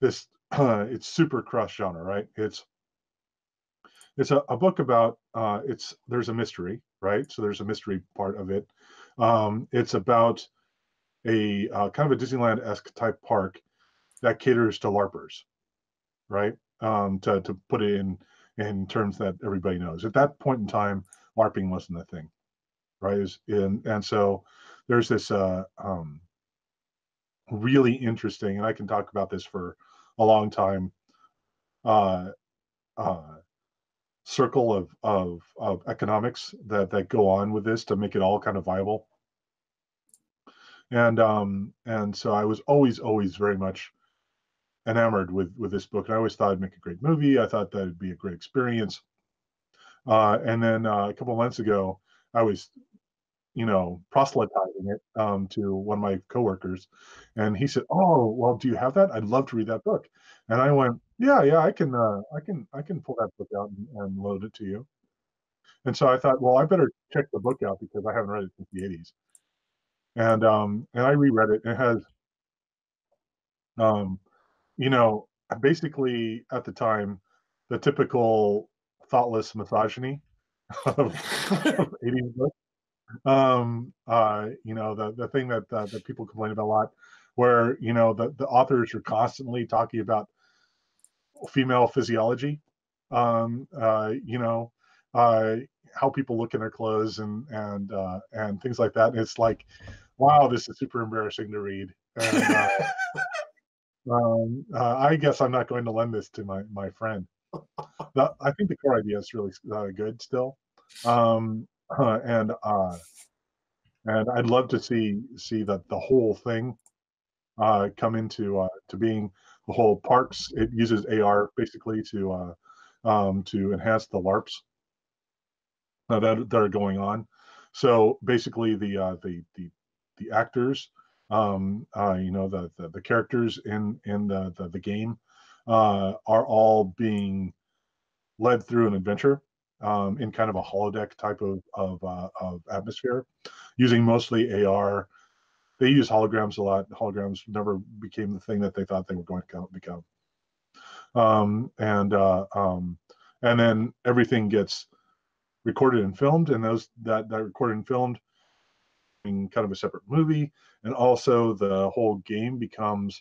this, uh, it's super cross genre, right? It's, it's a, a book about, uh, it's, there's a mystery, right? So there's a mystery part of it. Um, it's about a, uh, kind of a Disneyland-esque type park that caters to LARPers, right? Um, to, to put it in, in terms that everybody knows. At that point in time, LARPing wasn't a thing. Right, is in, and so there's this uh, um, really interesting, and I can talk about this for a long time. Uh, uh, circle of of of economics that that go on with this to make it all kind of viable. And um, and so I was always always very much enamored with with this book, and I always thought it'd make a great movie. I thought that'd be a great experience. Uh, and then uh, a couple months ago, I was, you know, proselytizing it um, to one of my coworkers, and he said, "Oh, well, do you have that? I'd love to read that book." And I went, "Yeah, yeah, I can, uh, I can, I can pull that book out and, and load it to you." And so I thought, well, I better check the book out because I haven't read it since the eighties. And um, and I reread it. It has, um, you know, basically at the time, the typical thoughtless misogyny of eighties books. Um, uh, you know, the the thing that uh, that people complain about a lot, where you know the the authors are constantly talking about female physiology, um, uh, you know, uh, how people look in their clothes and and uh, and things like that. And it's like, wow, this is super embarrassing to read. And, uh, um, uh, I guess I'm not going to lend this to my my friend. The, I think the core idea is really uh, good still, um, uh, and uh, and I'd love to see see that the whole thing uh, come into uh, to being. The whole parks, it uses A R basically to uh, um, to enhance the LARPs that that are going on. So basically, the uh, the the the actors, um, uh, you know, the, the the characters in in the the, the game uh, are all being led through an adventure um, in kind of a holodeck type of of, uh, of atmosphere, using mostly A R. They use holograms a lot. Holograms never became the thing that they thought they were going to become. Um, and uh, um, and then everything gets recorded and filmed, and those that that recorded and filmed in kind of a separate movie. And also the whole game becomes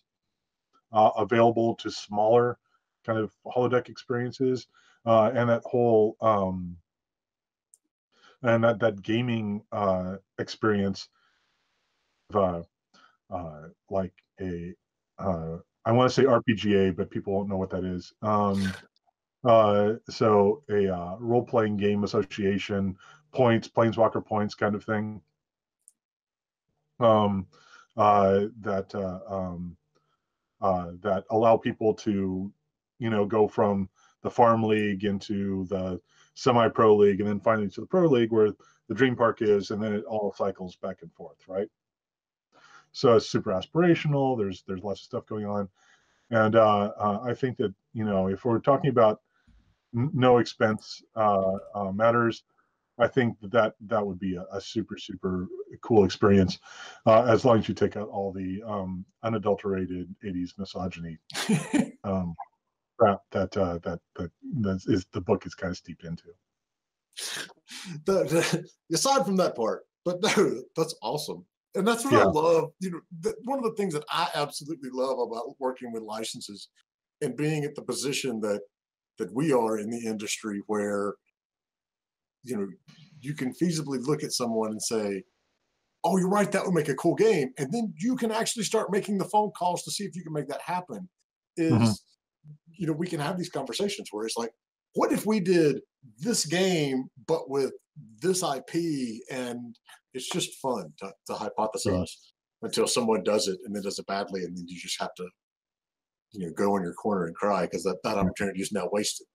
uh, available to smaller kind of holodeck experiences, uh, and that whole um, and that that gaming uh, experience. Uh, uh, like a, uh, I want to say R P G A, but people won't know what that is. Um, uh, so a uh, role-playing game association, points, planeswalker points kind of thing. Um, uh, that uh, um, uh, that allow people to, you know, go from the farm league into the semi-pro league, and then finally to the pro league where the dream park is, and then it all cycles back and forth, right? So it's super aspirational. There's there's lots of stuff going on, and uh, uh, I think that, you know, if we're talking about n no expense uh, uh, matters, I think that that would be a, a super super cool experience, uh, as long as you take out all the um, unadulterated eighties misogyny um, crap that uh, that that that is the book is kind of steeped into. But, uh, aside from that part, but no, that's awesome. And that's what yeah. I love. You know, the, one of the things that I absolutely love about working with licenses and being at the position that that we are in the industry, where, you know, you can feasibly look at someone and say, "Oh, you're right. That would make a cool game," and then you can actually start making the phone calls to see if you can make that happen. Is mm-hmm. you know, we can have these conversations where it's like, "What if we did this game, but with this I P and." It's just fun to, to hypothesize yeah. until someone does it and then does it badly, and then you just have to, you know, go in your corner and cry because that, that opportunity is now wasted.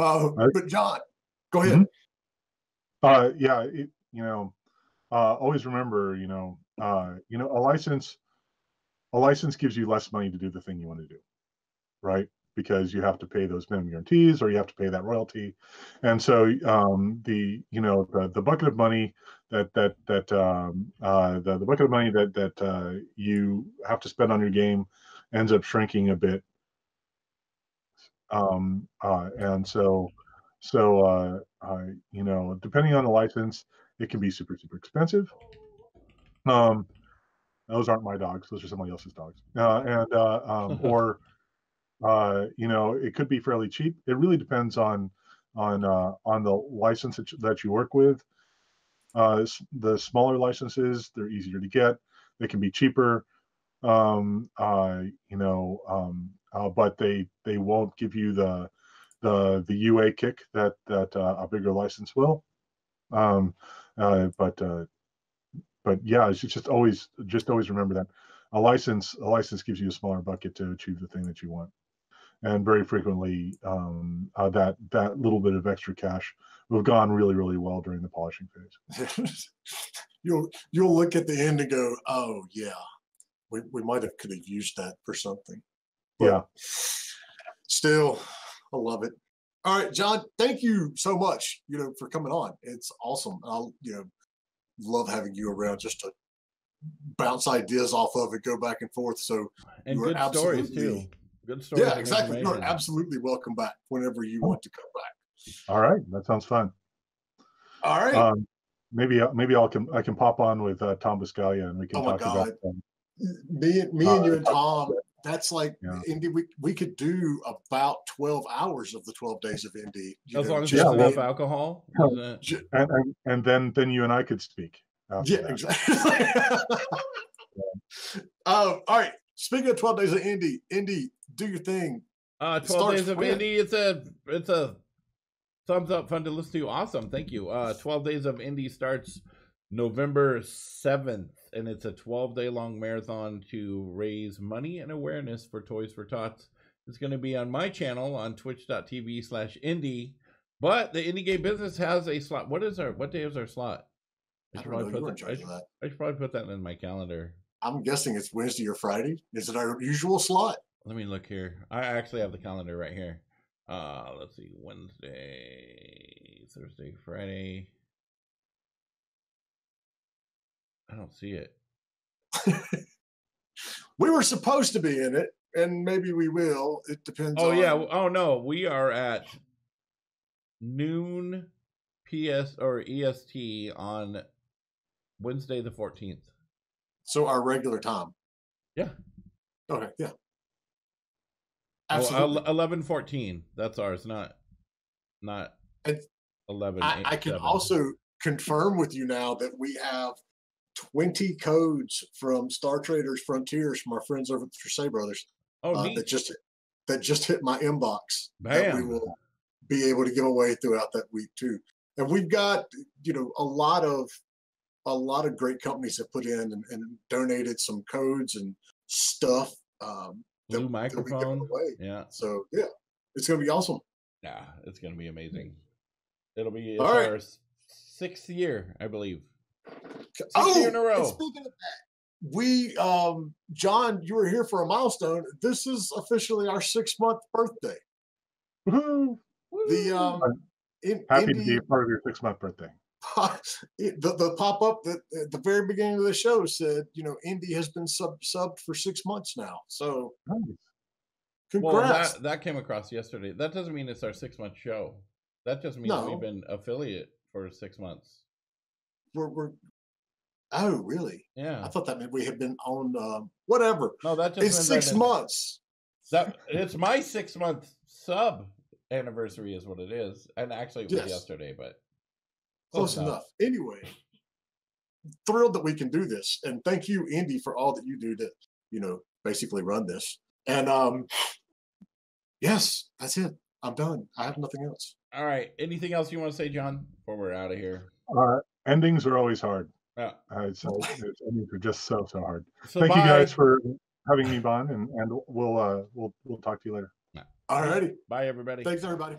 Uh, right. But John, go ahead. Mm-hmm. uh, yeah, it, you know, uh, always remember, you know, uh, you know, a license, a license gives you less money to do the thing you want to do, right? Because you have to pay those minimum guarantees, or you have to pay that royalty, and so um, the you know the, the bucket of money that that that um, uh, the, the bucket of money that that uh, you have to spend on your game ends up shrinking a bit, um, uh, and so so uh, uh, you know, depending on the license, it can be super super expensive. Um, those aren't my dogs; those are somebody else's dogs, uh, and uh, um, or Uh, you know, it could be fairly cheap. It really depends on on uh, on the license that you, that you work with. Uh, the smaller licenses, they're easier to get. They can be cheaper. Um, uh, you know, um, uh, but they they won't give you the the the U A kick that that uh, a bigger license will. Um, uh, but uh, but yeah, it's just always just always remember that a license a license gives you a smaller bucket to achieve the thing that you want. And very frequently, um, uh, that that little bit of extra cash will have gone really, really well during the polishing phase. you'll you'll look at the end and go, "Oh yeah, we we might have could have used that for something." But yeah. Still, I love it. All right, John, thank you so much. You know, for coming on, it's awesome. I'll you know love having you around just to bounce ideas off of and go back and forth. So and good stories too. Good story. Yeah, exactly. You're absolutely welcome back whenever you want to come back. All right, that sounds fun. All right. Um, maybe maybe I'll can I can pop on with uh, Tom Biscaglia and we can oh talk about. Um, me me uh, and you and Tom That's like yeah. indie. We we could do about twelve hours of the twelve days of indie, as know, long as there's enough alcohol. No. Just, and, and, and then then you and I could speak. Yeah, that. exactly. yeah. Um, all right. Speaking of twelve days of indie, indie, do your thing. Uh, twelve days of when? indie. It's a it's a thumbs up, fun to listen to. Awesome, thank you. Uh, twelve days of indie starts November seventh, and it's a twelve day long marathon to raise money and awareness for Toys for Tots. It's going to be on my channel on twitch dot t v slash indie, but the Indie Game Business has a slot. What is our, what day is our slot? I, I, should, probably put that, I, should, that. I should probably put that in my calendar. I'm guessing it's Wednesday or Friday. Is it our usual slot? Let me look here. I actually have the calendar right here. Uh, let's see, Wednesday, Thursday, Friday. I don't see it. We were supposed to be in it, and maybe we will. It depends. Oh, on... yeah. Oh, no. We are at noon P S or E S T on Wednesday the fourteenth. So our regular time. Yeah. Okay. Yeah. Absolutely. Oh, eleven fourteen. That's ours. Not, not and eleven. I, eight, I can seven. Also confirm with you now that we have twenty codes from Star Traders Frontiers from our friends over at the Say Brothers. Oh, uh, that just that just hit my inbox. Bam. That we will be able to give away throughout that week too. And we've got, you know, a lot of a lot of great companies that put in and, and donated some codes and stuff. Um, Blue that, microphone. That away. Yeah. So yeah, it's gonna be awesome. Yeah, it's gonna be amazing. It'll be it's right. our sixth year, I believe. Six oh, in a row. And speaking of that, we, um, John, you were here for a milestone. This is officially our six-month birthday. Woo-hoo. The um, in, happy Indie, to be part of your six-month birthday. The the pop-up that at the very beginning of the show said, you know, Indie has been sub subbed for six months now. So, nice. Congrats. Well, that, that came across yesterday. That doesn't mean it's our six-month show. That just means no. we've been affiliate for six months. We're, we're oh really? Yeah, I thought that meant we had been on um, whatever. No, that just it's six that months. That it's my six month sub anniversary is what it is, and actually it was yes. yesterday, but close, close enough. enough. Anyway, thrilled that we can do this, and thank you, Indy, for all that you do to you know basically run this. And um, yes, that's it. I'm done. I have nothing else. All right. Anything else you want to say, John? Before we're out of here. All right. Endings are always hard. Yeah. Uh, so endings are just so so hard. So Thank bye. you guys for having me on, and and we'll uh we'll we'll talk to you later. All righty. Bye everybody. Thanks everybody.